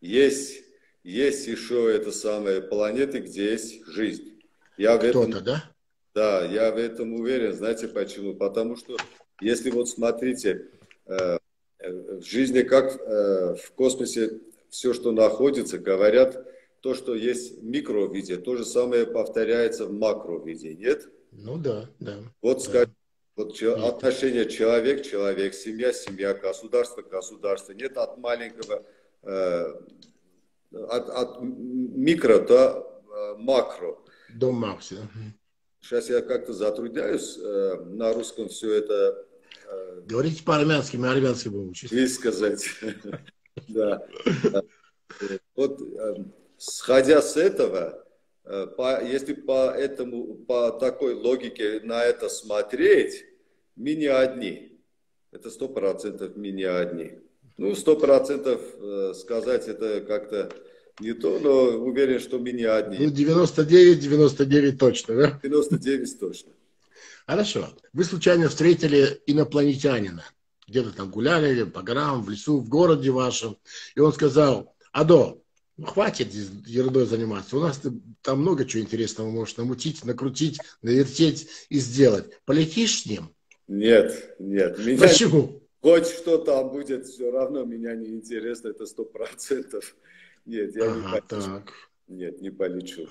Есть, есть еще это самое планеты, где есть жизнь. Я в этом... Кто-то, да? Да, я в этом уверен. Знаете почему? Потому что, если вот смотрите, в жизни, как в космосе все, что находится, говорят... То, что есть в микровиде, то же самое повторяется в макровиде, нет? Ну да, да. Вот, да. Скажем, вот че, отношение человек-человек, семья-семья, государство-государство. Нет от маленького, э, от, от микро до э, макро. До максимума. Сейчас я как-то затрудняюсь э, на русском все это... Э, Говорите по-армянски, мы армянский будем учить. Высказать. Да. Вот... Сходя с этого, по, если по, этому, по такой логике на это смотреть, мы не одни. Это сто процентов мы не одни. Ну, сто процентов сказать это как-то не то, но уверен, что мы не одни. Ну, девяносто девять, девяносто девять точно, да? девяносто девять точно. Хорошо. Вы случайно встретили инопланетянина. Где-то там гуляли, по горам, в лесу, в городе вашем. И он сказал: «Адо, ну, хватит ерундой заниматься. У нас там много чего интересного можешь намутить, накрутить, навертеть и сделать. Полетишь с ним?» Нет, нет. Меня... Почему? Хоть что там будет, все равно меня не интересно, это сто процентов. Нет, я ага, не полечу. Так. Нет, не полечу.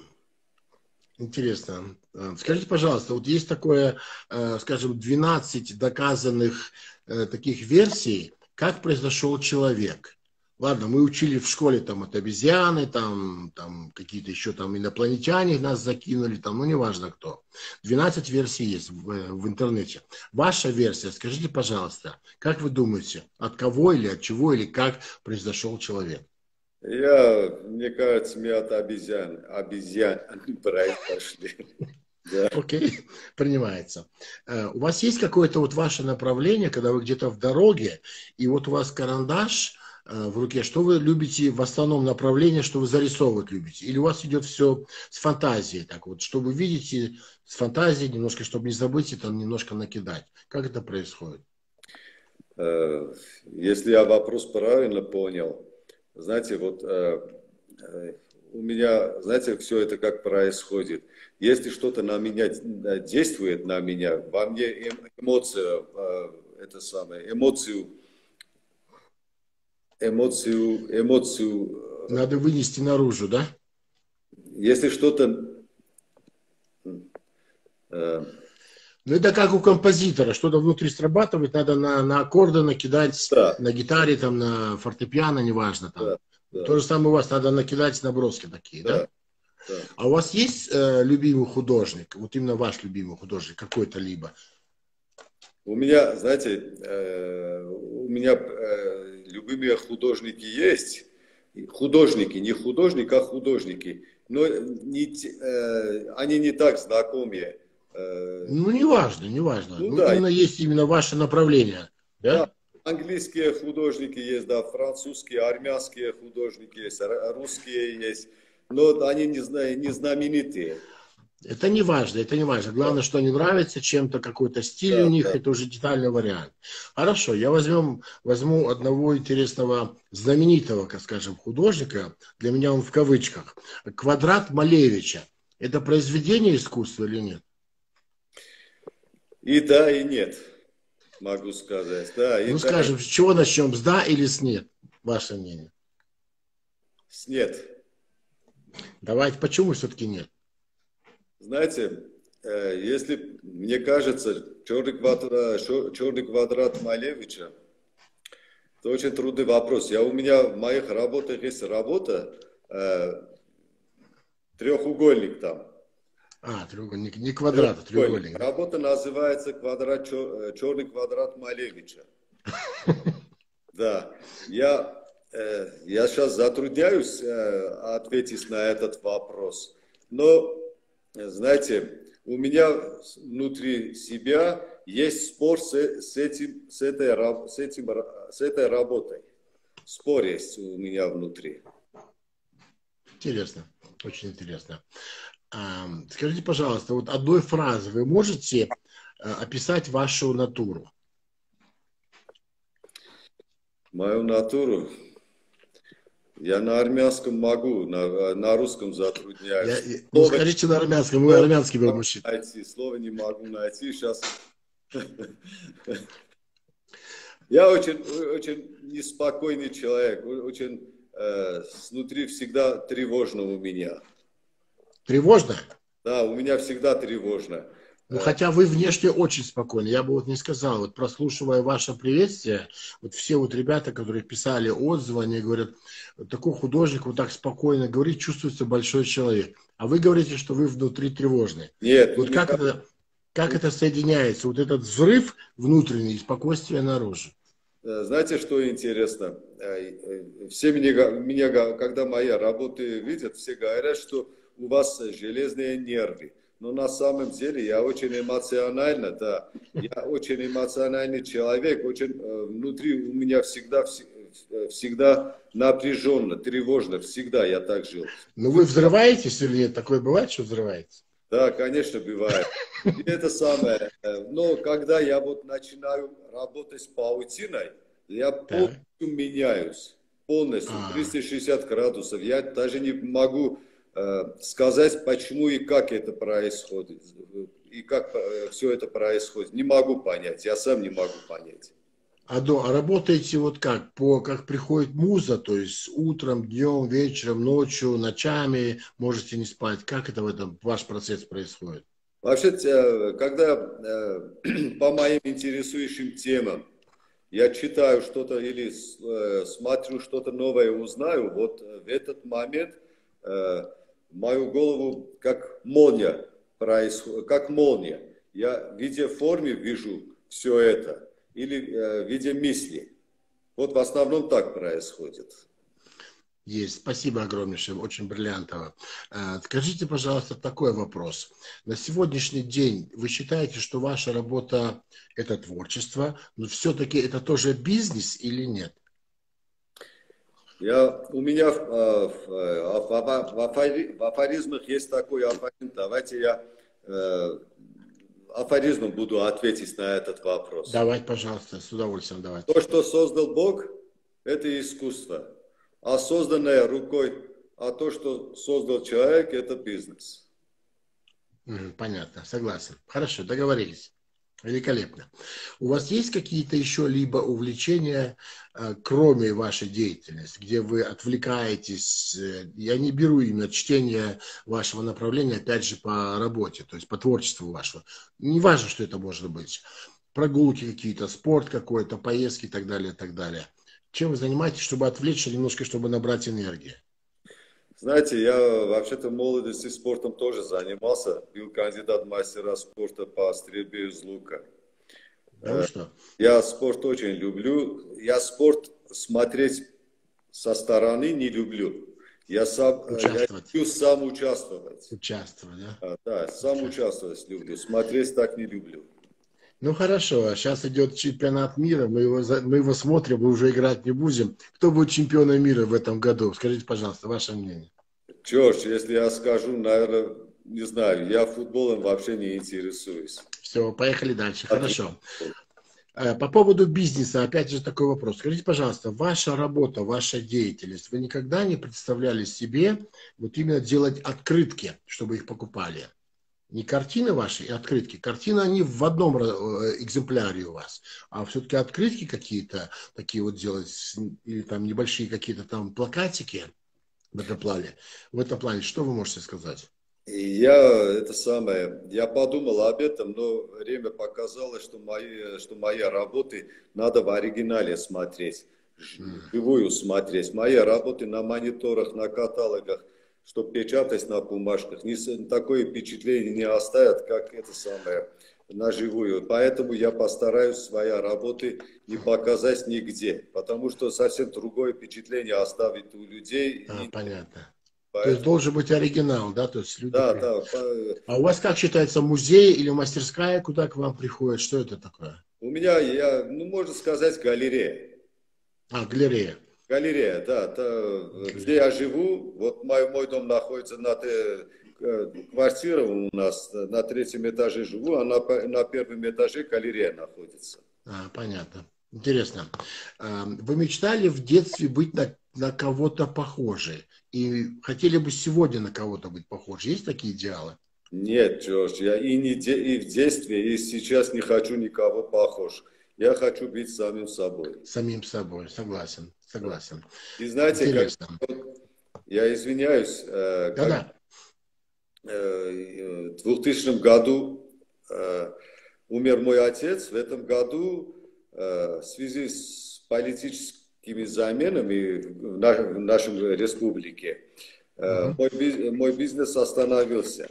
Интересно. Скажите, пожалуйста, вот есть такое, скажем, двенадцать доказанных таких версий, как произошел человек. Ладно, мы учили в школе там от обезьяны, там, там какие-то еще там инопланетяне нас закинули, там, ну, неважно кто. двенадцать версий есть в, в интернете. Ваша версия, скажите, пожалуйста, как вы думаете, от кого или от чего, или как произошел человек? Я, мне кажется, мы от обезьян, обезьян произошли. Окей, принимается. У вас есть какое-то вот ваше направление, когда вы где-то в дороге, и вот у вас карандаш в руке, что вы любите в основном направление, что вы зарисовывать любите? Или у вас идет все с фантазией, так вот, что вы видите, с фантазией немножко, чтобы не забыть, и там немножко накидать? Как это происходит? Если я вопрос правильно понял, знаете, вот у меня, знаете, все это как происходит. Если что-то на меня действует, на меня, во мне эмоция, это самое, эмоцию Эмоцию, эмоцию... Надо вынести наружу, да? Если что-то... Ну, это как у композитора. Что-то внутри срабатывает, надо на, на аккорды накидать, да. На гитаре, там, на фортепиано, неважно. Там. Да, да. То же самое у вас, надо накидать наброски такие, да? Да? Да. А у вас есть э, любимый художник? Вот именно ваш любимый художник, какой-то либо? У меня, знаете, э, у меня... Э, любимые художники есть. Художники, не художники, а художники. Но не, э, они не так знакомые. Э, ну, неважно, неважно. Ну, ну, да. Именно есть именно ваше направление. Да? Да. Английские художники есть, да, французские, армянские художники есть, русские есть. Но они не, не знаменитые. Это не важно, это не важно. Главное, что они нравятся чем-то, какой-то стиль да, у них, да. Это уже детальный вариант. Хорошо, я возьмем, возьму одного интересного, знаменитого, как скажем, художника, для меня он в кавычках, «Квадрат Малевича». Это произведение искусства или нет? И да, и нет, могу сказать. Да, и ну, да. Скажем, с чего начнем, с да или с нет, ваше мнение? С нет. Давайте, почему все-таки нет? Знаете, если, мне кажется, черный квадрат, черный квадрат Малевича, это очень трудный вопрос. Я, у меня в моих работах есть работа, Трехугольник там. А, треугольник, не квадрат, треугольник. треугольник. Работа называется квадрат, чер, «Черный квадрат Малевича». Да, я, э, я сейчас затрудняюсь э, ответить на этот вопрос. Но, знаете, у меня внутри себя есть спор с, с, этим, с, этой, с, этим, с этой работой. Спор есть у меня внутри. Интересно, очень интересно. Скажите, пожалуйста, вот одной фразой вы можете описать вашу натуру? Мою натуру? Я на армянском могу, на, на русском затрудняюсь. Я, ну, скажите на армянском, вы армянский был мужчина. Слово не могу найти сейчас. Я очень, очень неспокойный человек, очень э, внутри всегда тревожно у меня. Тревожно? Да, у меня всегда тревожно. Ну, хотя вы внешне очень спокойны, я бы вот не сказал. Вот прослушивая ваше приветствие, вот все вот ребята, которые писали отзывы, они говорят, такой художник вот так спокойно говорит, чувствуется большой человек. А вы говорите, что вы внутри тревожны. Нет. Вот как, это, как это соединяется, вот этот взрыв внутренний и спокойствие наружу? Знаете, что интересно? Все меня, меня, когда мои работы видят, все говорят, что у вас железные нервы. Но на самом деле я очень эмоциональный, да. Я очень эмоциональный человек. Очень, внутри у меня всегда, всегда напряженно, тревожно. Всегда я так жил. Но вы взрываетесь или нет? Такое бывает, что взрываетесь? Да, конечно, бывает. И это самое. Но когда я вот начинаю работать с паутиной, я полностью меняюсь. Полностью. триста шестьдесят градусов. Я даже не могу сказать, почему и как это происходит, и как все это происходит. Не могу понять, я сам не могу понять. А, да, а работаете вот как? По, как приходит муза, то есть утром, днем, вечером, ночью, ночами, можете не спать. Как это в этом ваш процесс происходит? Вообще, когда по моим интересующим темам я читаю что-то или смотрю что-то новое, узнаю, вот в этот момент мою голову как молния происходит, как молния. Я в виде формы вижу все это, или э, в виде мысли. Вот в основном так происходит. Есть. Спасибо огромнейшее, очень бриллиантово. Э, скажите, пожалуйста, такой вопрос. На сегодняшний день вы считаете, что ваша работа – это творчество, но все-таки это тоже бизнес или нет? Я, у меня э, в, в, в, афори, в афоризмах есть такой афоризм. Давайте я э, афоризмом буду ответить на этот вопрос. Давай, пожалуйста, с удовольствием. Давай. То, что создал Бог, это искусство. А созданное рукой, а то, что создал человек, это бизнес. Понятно, согласен. Хорошо, договорились. Великолепно. У вас есть какие-то еще либо увлечения, кроме вашей деятельности, где вы отвлекаетесь? Я не беру именно чтение вашего направления, опять же, по работе, то есть по творчеству вашего. Не важно, что это может быть. Прогулки какие-то, спорт какой-то, поездки и так далее, и так далее. Чем вы занимаетесь, чтобы отвлечься немножко, чтобы набрать энергии? Знаете, я вообще-то в молодости спортом тоже занимался. Был кандидат мастера спорта по стрельбе из лука. Да, что? Я спорт очень люблю. Я спорт смотреть со стороны не люблю. Я сам, я люблю сам участвовать. Участвовать, да? А, да, сам участвовать люблю. Смотреть так не люблю. Ну хорошо, сейчас идет чемпионат мира, мы его, мы его смотрим, мы уже играть не будем. Кто будет чемпионом мира в этом году? Скажите, пожалуйста, ваше мнение. Джордж, если я скажу, наверное, не знаю, я футболом вообще не интересуюсь. Все, поехали дальше, хорошо. По поводу бизнеса, опять же такой вопрос. Скажите, пожалуйста, ваша работа, ваша деятельность, вы никогда не представляли себе вот именно делать открытки, чтобы их покупали? Не картины ваши, и открытки. Картины, они в одном экземпляре у вас. А все-таки открытки какие-то такие вот делать, или там небольшие какие-то там плакатики в этом плане. В этом плане, что вы можете сказать? Я, это самое, я подумал об этом, но время показало, что мои, что мои работы надо в оригинале смотреть, живую смотреть. Мои работы на мониторах, на каталогах. что печатать на бумажках, не, такое впечатление не оставят, как это самое, наживую. Поэтому я постараюсь свои работы не показать нигде, потому что совсем другое впечатление оставит у людей. А, и... Понятно. Поэтому... То есть должен быть оригинал, да? То есть люди... Да, да. А у вас как считается, музей или мастерская, куда к вам приходят? Что это такое? У меня, я, ну, можно сказать, галерея. А, галерея. Галерея, да. Та, галерея. Где я живу, вот мой, мой дом находится на... Квартира у нас на третьем этаже живу, а на, на первом этаже галерея находится. А, понятно. Интересно. Вы мечтали в детстве быть на, на кого-то похожи? И хотели бы сегодня на кого-то быть похожи? Есть такие идеалы? Нет, Джордж, я и, не де, и в детстве, и сейчас не хочу никого похож. Я хочу быть самим собой. Самим собой, согласен, согласен. И знаете, интересно. Как, я извиняюсь, как, да-да. В двухтысячном году э, умер мой отец. В этом году э, в связи с политическими заменами в, наш, в нашей республике э, mm-hmm. мой, мой бизнес остановился.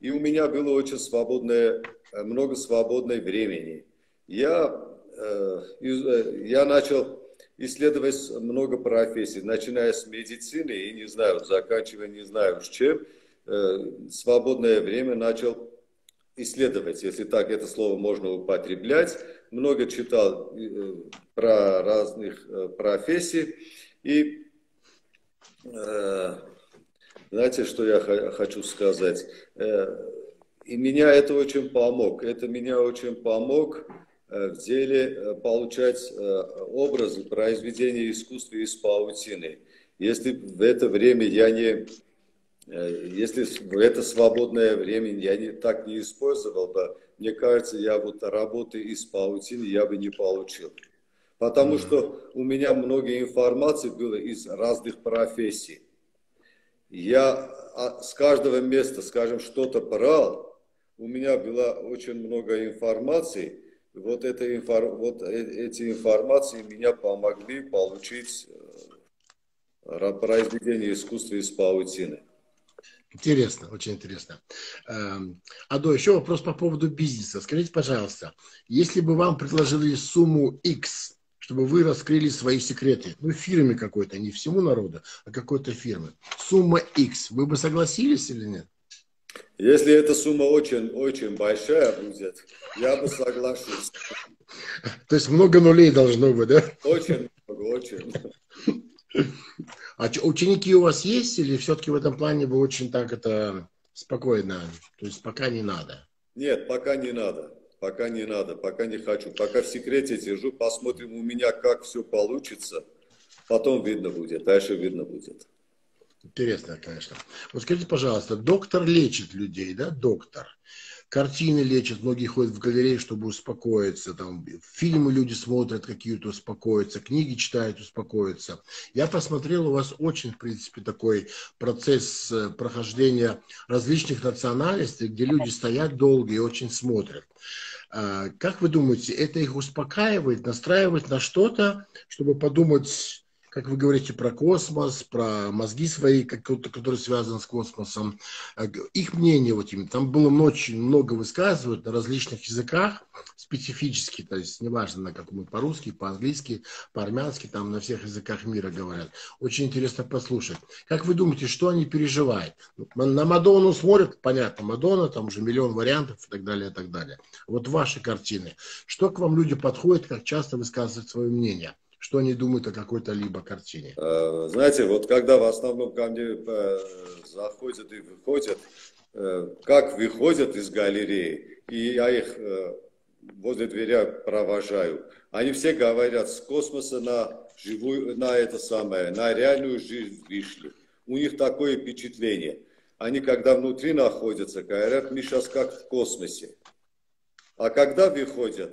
И у меня было очень свободное, много свободного времени. Я, э, я начал исследовать много профессий, начиная с медицины и, не знаю, заканчивая, не знаю, с чем. Свободное время начал исследовать, если так это слово можно употреблять. Много читал про разных профессий. И знаете, что я хочу сказать? И меня это очень помог. Это меня очень помог в деле получать образы, произведения искусства из паутины. Если в это время я не... Если в это свободное время я не, так не использовал, да, мне кажется, я вот работы из паутины я бы не получил. Потому mm-hmm. что у меня много информации было из разных профессий. Я с каждого места, скажем, что-то брал, у меня было очень много информации. Вот, это инфор, вот эти информации меня помогли получить произведение искусства из паутины. Интересно, очень интересно. Адо, еще вопрос по поводу бизнеса. Скажите, пожалуйста, если бы вам предложили сумму X, чтобы вы раскрыли свои секреты, ну, фирме какой-то, не всему народу, а какой-то фирме, сумма X, вы бы согласились или нет? Если эта сумма очень-очень большая будет, я бы согласился. То есть много нулей должно быть, да? Очень много, очень. А ученики у вас есть или все-таки в этом плане вы очень так это спокойно? То есть пока не надо? Нет, пока не надо. Пока не надо, пока не хочу. Пока в секрете держу, посмотрим у меня, как все получится. Потом видно будет, дальше видно будет. Интересно, конечно. Вот скажите, пожалуйста, доктор лечит людей, да, доктор? Картины лечат, многие ходят в галерею, чтобы успокоиться, там, фильмы люди смотрят какие-то, успокоятся, книги читают, успокоятся. Я посмотрел, у вас очень, в принципе, такой процесс прохождения различных национальностей, где люди стоят долго и очень смотрят. Как вы думаете, это их успокаивает, настраивает на что-то, чтобы подумать, как вы говорите, про космос, про мозги свои, которые связаны с космосом. Их мнение вот именно. Там было очень много высказывают на различных языках, специфически, то есть неважно на каком, по-русски, по-английски, по-армянски, там на всех языках мира говорят. Очень интересно послушать. Как вы думаете, что они переживают? На Мадонну смотрят, понятно, Мадонна, там уже миллион вариантов и так далее, и так далее. Вот ваши картины. Что к вам люди подходят, как часто высказывают свое мнение? Что они думают о какой-то либо картине? Знаете, вот когда в основном ко мне заходят и выходят, как выходят из галереи, и я их возле дверя провожаю, они все говорят, с космоса на живую, на это самое, на реальную жизнь вышли. У них такое впечатление. Они, когда внутри находятся, говорят, мы сейчас как в космосе. А когда выходят,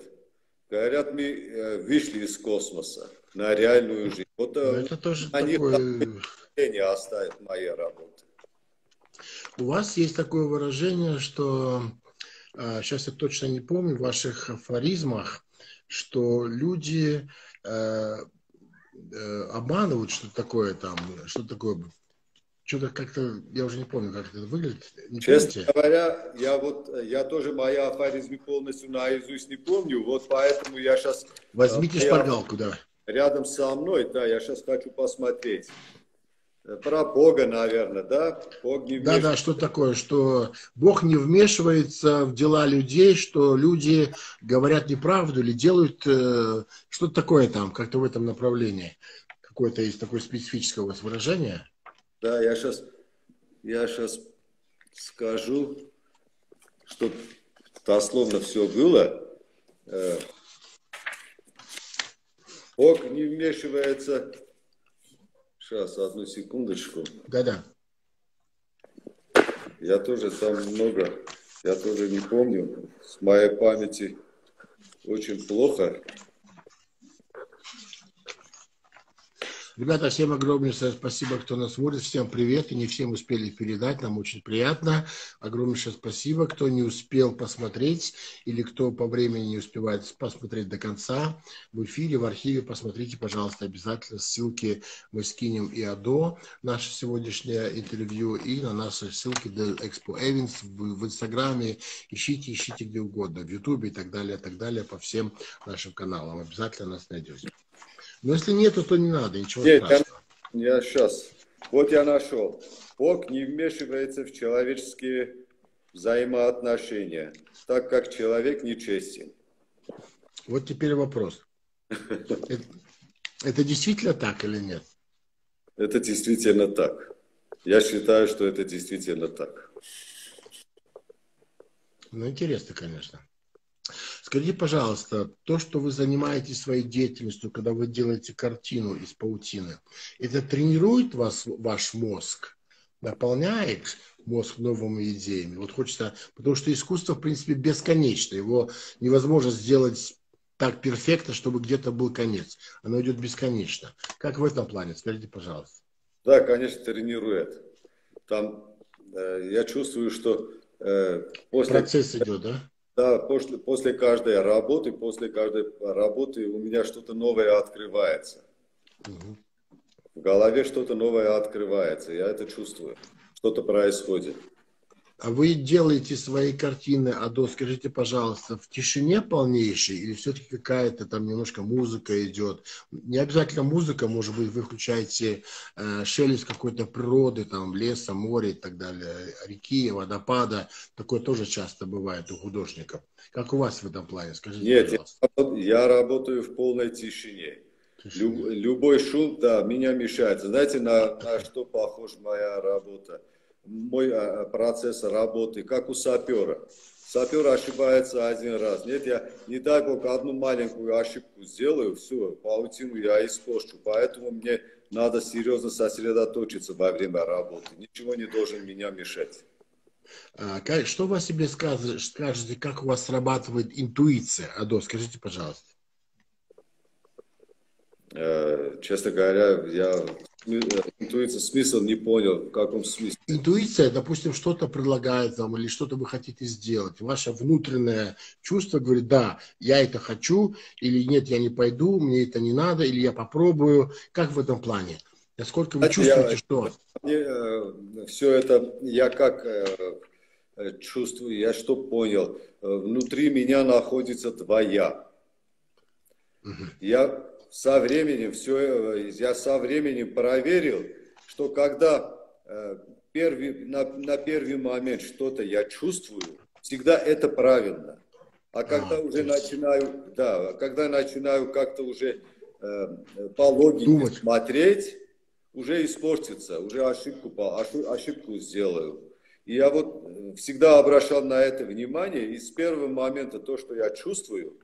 говорят, мы вышли из космоса на реальную жизнь. Вот это тоже они такое... оставят мои работы. У вас есть такое выражение, что, сейчас я точно не помню, в ваших афоризмах, что люди э, э, обманывают, что такое там, что такое Что-то как-то, я уже не помню, как это выглядит. Не Честно помните? говоря, я вот, я тоже мои афоризмы полностью наизусть не помню, вот поэтому я сейчас... Возьмите я, шпаргалку, да. Рядом со мной, да, я сейчас хочу посмотреть. Про Бога, наверное, да? Бог не вмешивается. Да, да, что такое, что Бог не вмешивается в дела людей, что люди говорят неправду или делают э, что-то такое там, как-то в этом направлении. Какое-то есть такое специфическое вот выражение. Да, я сейчас, я сейчас скажу, чтобы дословно все было. Бог не вмешивается... Сейчас, одну секундочку. Да-да. Я тоже там много, я тоже не помню. С моей памяти очень плохо. Ребята, всем огромное спасибо, кто нас смотрит. Всем привет. И не всем успели передать. Нам очень приятно. Огромное спасибо, кто не успел посмотреть или кто по времени не успевает посмотреть до конца. В эфире, в архиве посмотрите, пожалуйста, обязательно. Ссылки мы скинем и АДО, наше сегодняшнее интервью, и на наши ссылки для Expo Events в Инстаграме. Ищите, ищите где угодно. В Ютубе и так далее, и так далее. По всем нашим каналам. Обязательно нас найдете. Но если нету, то не надо, ничего Нет, страшного. Я, я сейчас. Вот я нашел. Бог не вмешивается в человеческие взаимоотношения, так как человек нечестен. Вот теперь вопрос. Это, это действительно так или нет? Это действительно так. Я считаю, что это действительно так. Ну, интересно, конечно. Скажите, пожалуйста, то, что вы занимаетесь своей деятельностью, когда вы делаете картину из паутины, это тренирует вас, ваш мозг, наполняет мозг новыми идеями? Вот хочется, потому что искусство, в принципе, бесконечно. Его невозможно сделать так перфектно, чтобы где-то был конец. Оно идет бесконечно. Как в этом плане? Скажите, пожалуйста. Да, конечно, тренирует. Там э, я чувствую, что э, после... Процесс идет, да? Да, после, после каждой работы, после каждой работы у меня что-то новое открывается. Угу. В голове что-то новое открывается, я это чувствую. Что-то происходит. А вы делаете свои картины, Адо, скажите, пожалуйста, в тишине полнейшей или все-таки какая-то там немножко музыка идет? Не обязательно музыка, может быть, вы включаете э, шелест какой-то природы, там, леса, моря и так далее, реки, водопада. Такое тоже часто бывает у художников. Как у вас в этом плане? Скажите, Нет, пожалуйста. Я, я работаю в полной тишине. тишине. Люб, любой шум, да, меня мешает. Знаете, на, на что похожа моя работа? Мой процесс работы, как у сапера. Сапер ошибается один раз. Нет, я, не дай бог, одну маленькую ошибку сделаю, все, паутину я испорчу. Поэтому мне надо серьезно сосредоточиться во время работы. Ничего не должен меня мешать. А, как, что вы о себе скажете, как у вас срабатывает интуиция? Адо, скажите, пожалуйста. Э, честно говоря, я... Интуиция, смысл не понял, в каком смысле. Интуиция, допустим, что-то предлагает вам или что-то вы хотите сделать. Ваше внутреннее чувство говорит, да, я это хочу, или нет, я не пойду, мне это не надо, или я попробую. Как в этом плане? Насколько вы чувствуете, я, что? Мне, э, все это, я как э, чувствую, я что понял? Внутри меня находится двоя. Угу. Я... Со временем все, я со временем проверил, что когда э, первый, на, на первый момент что-то я чувствую, всегда это правильно. А когда а, уже есть. начинаю, да, когда начинаю как-то уже э, по логике Думать. смотреть, уже испортится, уже ошибку, ошибку сделаю. И я вот всегда обращал на это внимание, и с первого момента то, что я чувствую,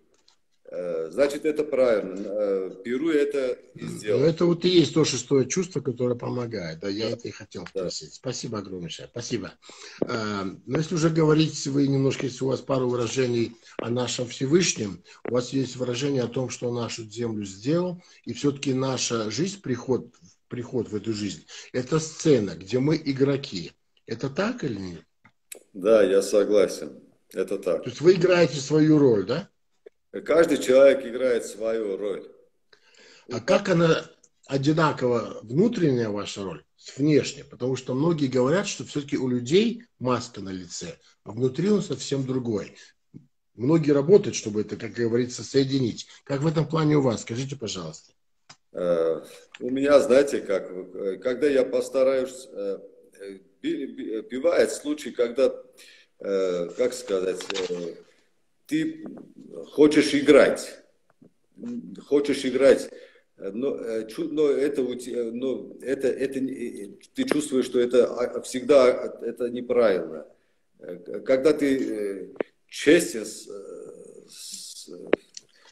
значит, это правильно. Беру это и сделаю. Это вот и есть то шестое чувство, которое помогает. Да, я это и хотел спросить. Да. Спасибо огромное. Спасибо. Но если уже говорить, вы немножко, если у вас пару выражений о нашем Всевышнем, у вас есть выражение о том, что нашу землю сделал, и все-таки наша жизнь, приход, приход в эту жизнь, это сцена, где мы игроки. Это так или нет? Да, я согласен. Это так. То есть вы играете свою роль, да? Каждый человек играет свою роль. А как она одинакова, внутренняя ваша роль? внешне, потому что многие говорят, что все-таки у людей маска на лице, а внутри он совсем другой. Многие работают, чтобы это, как говорится, соединить. Как в этом плане у вас? Скажите, пожалуйста. У меня, знаете, как, когда я постараюсь, бывает случай, когда, как сказать, ты хочешь играть, хочешь играть, но, но, это, но это, это, ты чувствуешь, что это всегда это неправильно. Когда ты честен с, с,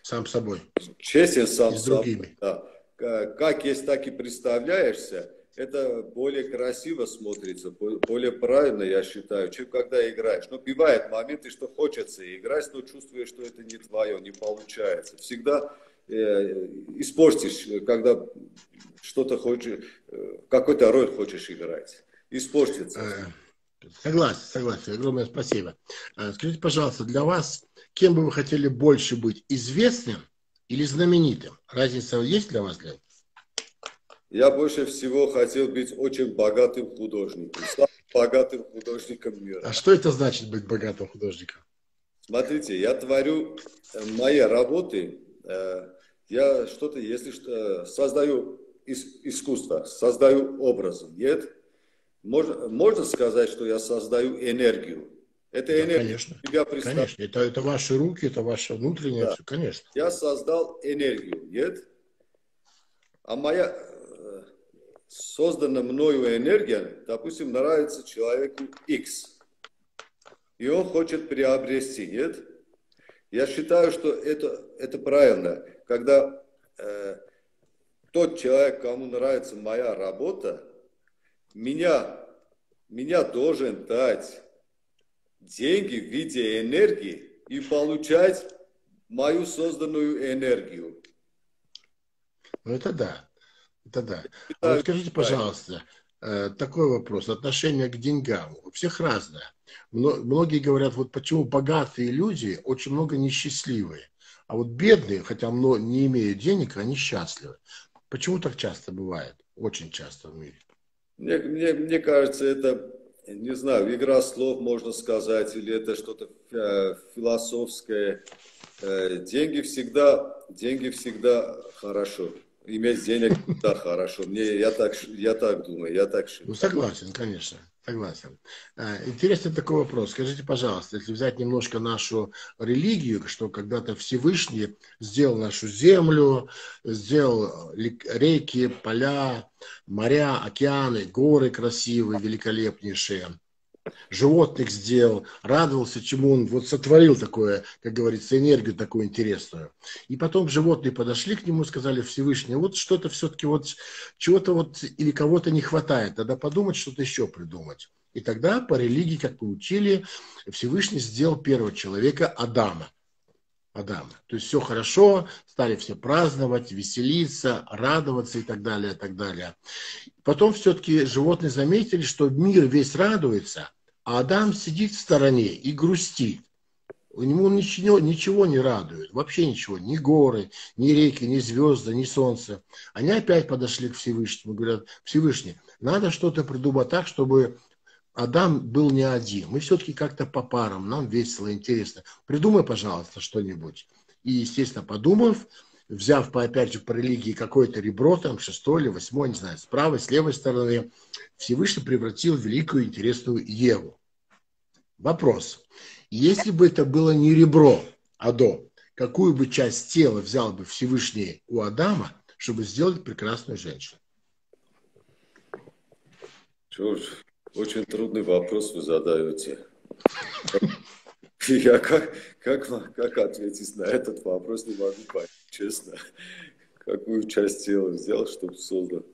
сам собой, честен сам с другими, да. Как есть, так и представляешься, это более красиво смотрится, более правильно, я считаю, чем когда играешь. Но бывают моменты, что хочется играть, но чувствуешь, что это не твое, не получается. Всегда э, испортишь, когда что-то хочешь, какой-то роль хочешь играть. Испортится. Согласен, согласен. Огромное спасибо. Скажите, пожалуйста, для вас, кем бы вы хотели больше быть? Известным или знаменитым? Разница есть для вас, для этого? Я больше всего хотел быть очень богатым художником. Самым богатым художником мира. А что это значит быть богатым художником? Смотрите, я творю мои работы. Я что-то, если что, создаю искусство, создаю образы. Нет? Можно, можно сказать, что я создаю энергию. Это да, энергия. Конечно. Тебя представ... конечно. Это, это ваши руки, это ваше внутреннее. Да. Все, конечно. Я создал энергию. Нет? А моя... созданная мною энергия, допустим, нравится человеку X, и он хочет приобрести, нет? Я считаю, что это, это правильно, когда э, тот человек, кому нравится моя работа, меня, меня должен дать деньги в виде энергии и получать мою созданную энергию. Ну это да. Да, да. А вот скажите, пожалуйста, такой вопрос. Отношение к деньгам у всех разное. Многие говорят, вот почему богатые люди очень много несчастливые, а вот бедные, хотя не имеют денег, они счастливы. Почему так часто бывает? Очень часто в мире. Мне, мне, мне кажется, это, не знаю, игра слов, можно сказать, или это что-то философское. Деньги всегда, деньги всегда хорошо. Иметь денег, да, хорошо. Мне, я, так, я так думаю, я так считаю. Ну, согласен, конечно, согласен. Интересный такой вопрос. Скажите, пожалуйста, если взять немножко нашу религию, что когда-то Всевышний сделал нашу землю, сделал реки, поля, моря, океаны, горы красивые, великолепнейшие, животных сделал, радовался, чему он вот сотворил такое, как говорится, энергию такую интересную. И потом животные подошли к нему и сказали: Всевышний, вот что-то все-таки вот, чего-то вот или кого-то не хватает, надо подумать, что-то еще придумать. И тогда по религии, как мы учили, Всевышний сделал первого человека Адама. Адама. То есть все хорошо, стали все праздновать, веселиться, радоваться и так далее, и так далее. Потом все-таки животные заметили, что мир весь радуется, а Адам сидит в стороне и грустит. У него ничего, ничего не радует, вообще ничего, ни горы, ни реки, ни звезды, ни солнце. Они опять подошли к Всевышнему, говорят: Всевышний, надо что-то придумать так, чтобы Адам был не один. Мы все-таки как-то по парам, нам весело, интересно. Придумай, пожалуйста, что-нибудь. И, естественно, подумав, взяв, по, опять же, по религии какое-то ребро, там, шестое или восьмое, не знаю, с правой, с левой стороны, Всевышний превратил в великую интересную Еву. Вопрос. Если бы это было не ребро, а до, какую бы часть тела взял бы Всевышний у Адама, чтобы сделать прекрасную женщину? Джордж, очень трудный вопрос вы задаете. Я как, как, как ответить на этот вопрос, не могу понять, честно. Какую часть тела взял, чтобы создал?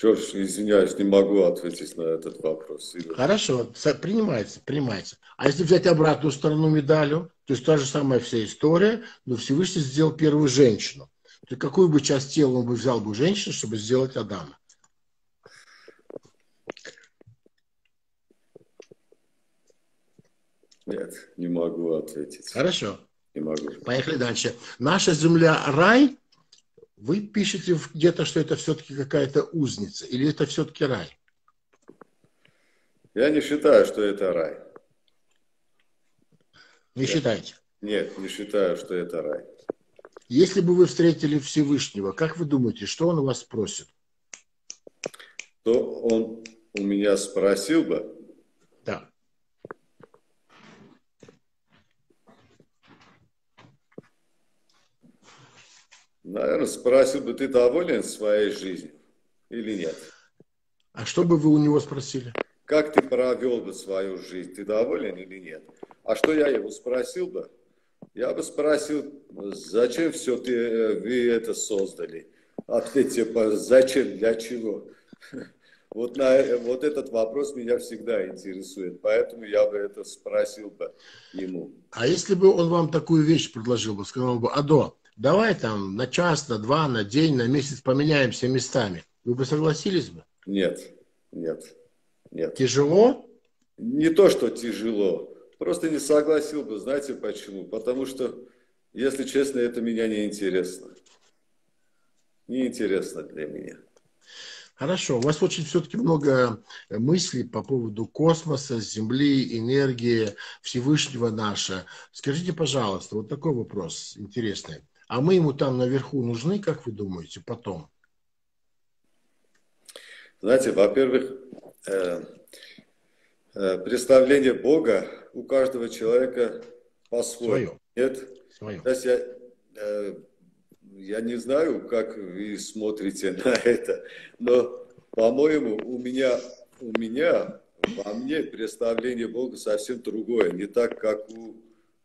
Джордж, извиняюсь, не могу ответить на этот вопрос. Хорошо, принимается, принимается. А если взять обратную сторону медалю, то есть та же самая вся история, но Всевышний сделал первую женщину. То какую бы часть тела он бы взял бы женщину, чтобы сделать Адама? Нет, не могу ответить. Хорошо. Не могу. Поехали дальше. Наша земля рай, Вы пишете где-то, что это все-таки какая-то узница, или это все-таки рай? Я не считаю, что это рай. Не считаете? Нет, не считаю, что это рай. Если бы вы встретили Всевышнего, как вы думаете, что он у вас спросит? Что он у меня спросил бы? Да. Наверное, спросил бы, ты доволен своей жизнью или нет? А что бы вы у него спросили? Как ты провел бы свою жизнь? Ты доволен или нет? А что я его спросил бы? Я бы спросил, зачем все ты, вы это создали? Ответьте, зачем, для чего? Вот, на, вот этот вопрос меня всегда интересует, поэтому я бы это спросил бы ему. А если бы он вам такую вещь предложил бы, сказал бы, Адо, давай там на час, на два, на день, на месяц поменяемся местами. Вы бы согласились бы? Нет, нет, нет. Тяжело? Не то, что тяжело. Просто не согласил бы. Знаете почему? Потому что, если честно, это меня не интересно. Не интересно для меня. Хорошо. У вас очень все-таки много мыслей по поводу космоса, Земли, энергии, Всевышнего нашего. Скажите, пожалуйста, вот такой вопрос интересный. А мы ему там наверху нужны, как вы думаете, потом? Знаете, во-первых, э, э, представление Бога у каждого человека по-своему. Нет? Свое. То есть я, э, я не знаю, как вы смотрите на это, но, по-моему, у меня, у меня, во мне представление Бога совсем другое, не так, как у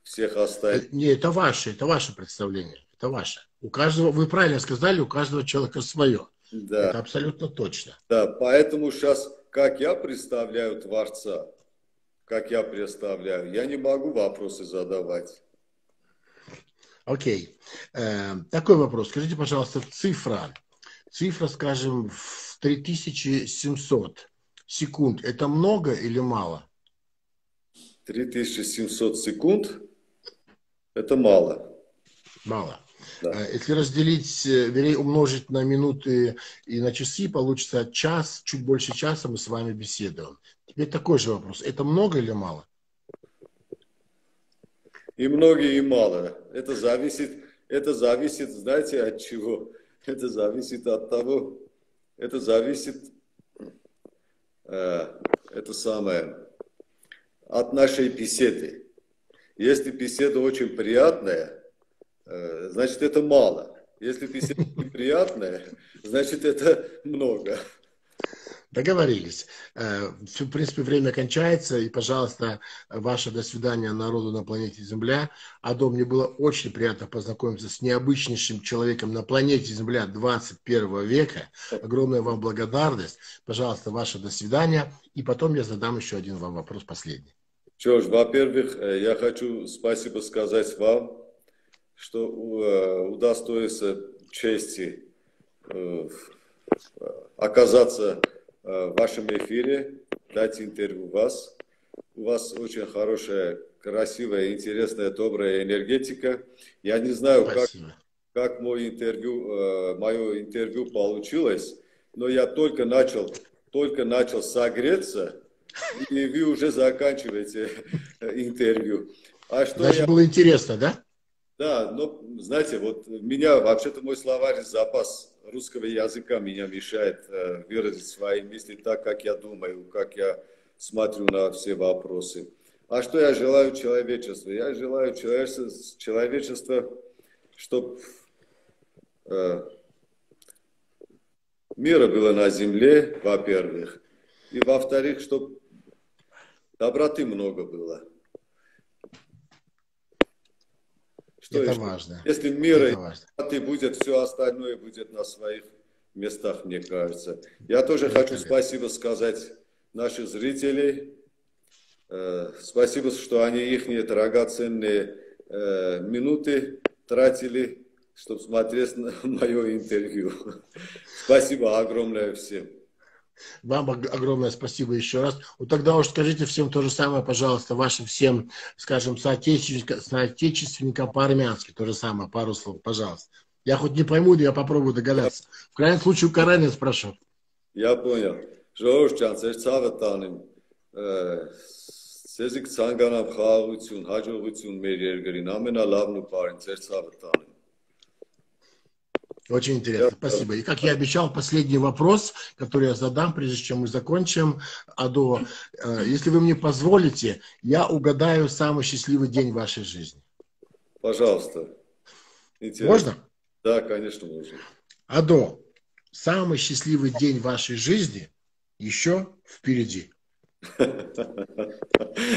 всех остальных. Не, это ваше, это ваше представление. Это ваше. У каждого, вы правильно сказали, у каждого человека свое. Да. Это абсолютно точно. Да, поэтому сейчас, как я представляю Творца, как я представляю, я не могу вопросы задавать. Окей. Э, такой вопрос. Скажите, пожалуйста, цифра. Цифра, скажем, в три тысячи семьсот секунд. Это много или мало? три тысячи семьсот секунд? Это мало. Мало. Да. Если разделить, вернее, умножить на минуты и на часы, получится час, чуть больше часа мы с вами беседуем. Теперь такой же вопрос. Это много или мало? И много, и мало. Это зависит, это зависит, знаете, от чего? Это зависит от того, это зависит, э, это самое, от нашей беседы. Если беседа очень приятная, значит, это мало. Если беседа неприятная, значит, это много. Договорились. В принципе, время кончается. И, пожалуйста, ваше до свидания народу на планете Земля. Адо, мне было очень приятно познакомиться с необычнейшим человеком на планете Земля двадцать первого века. Огромная вам благодарность. Пожалуйста, ваше до свидания. И потом я задам еще один вам вопрос, последний. Джордж, во-первых, я хочу спасибо сказать вам, что удостоился чести оказаться в вашем эфире, дать интервью вас. У вас очень хорошая, красивая, интересная, добрая энергетика. Я не знаю, как, как мое интервью, мое интервью получилось, но я только начал, только начал согреться, и вы уже заканчиваете интервью. А что Значит, я... было интересно, да? Да, но, знаете, вот меня, вообще-то, мой словарный запас русского языка меня мешает э, выразить свои мысли так, как я думаю, как я смотрю на все вопросы. А что я желаю человечеству? Я желаю человечеству, человечеству чтобы э, мира было на земле, во-первых, и, во-вторых, чтобы доброты много было. Что это еще? Важно. Если мира и будет, все остальное будет на своих местах, мне кажется. Я тоже это хочу это. спасибо сказать наших зрителей. Э, спасибо, что они их драгоценные э, минуты тратили, чтобы смотреть на мое интервью. Спасибо огромное всем. Вам огромное спасибо еще раз. Вот тогда уж скажите всем то же самое, пожалуйста, вашим всем, скажем, соотечественникам, соотечественникам по-армянски, то же самое, пару слов, пожалуйста. Я хоть не пойму, я попробую догадаться. В крайнем случае, у Карена спрошу. Я понял. Ժողովուրդ ջան, ձեր ցավը տանեմ, ցեզի ցանկանամ խաղաղություն, հաջողություն մեր երկրին, ամենալավն ու բարին, ձեր ցավը տանեմ. Очень интересно, спасибо. И как я обещал, последний вопрос, который я задам, прежде чем мы закончим, Адо, если вы мне позволите, я угадаю самый счастливый день вашей жизни. Пожалуйста. Интересно. Можно? Да, конечно, можно. Адо, самый счастливый день вашей жизни еще впереди.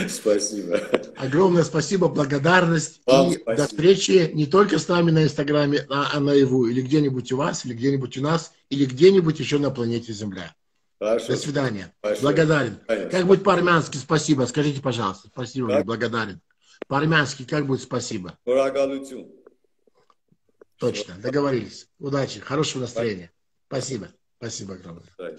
Спасибо. Огромное спасибо, благодарность. Вам и спасибо. До встречи не только с нами на Инстаграме, а наяву, или где-нибудь у вас, или где-нибудь у нас, или где-нибудь еще на планете Земля. Хорошо. До свидания. Хорошо. Благодарен. Конечно. Как будет по-армянски спасибо? Скажите, пожалуйста. Спасибо, так? Благодарен. По-армянски как будет спасибо? Точно, договорились. Удачи, хорошего настроения. Спасибо. Спасибо огромное.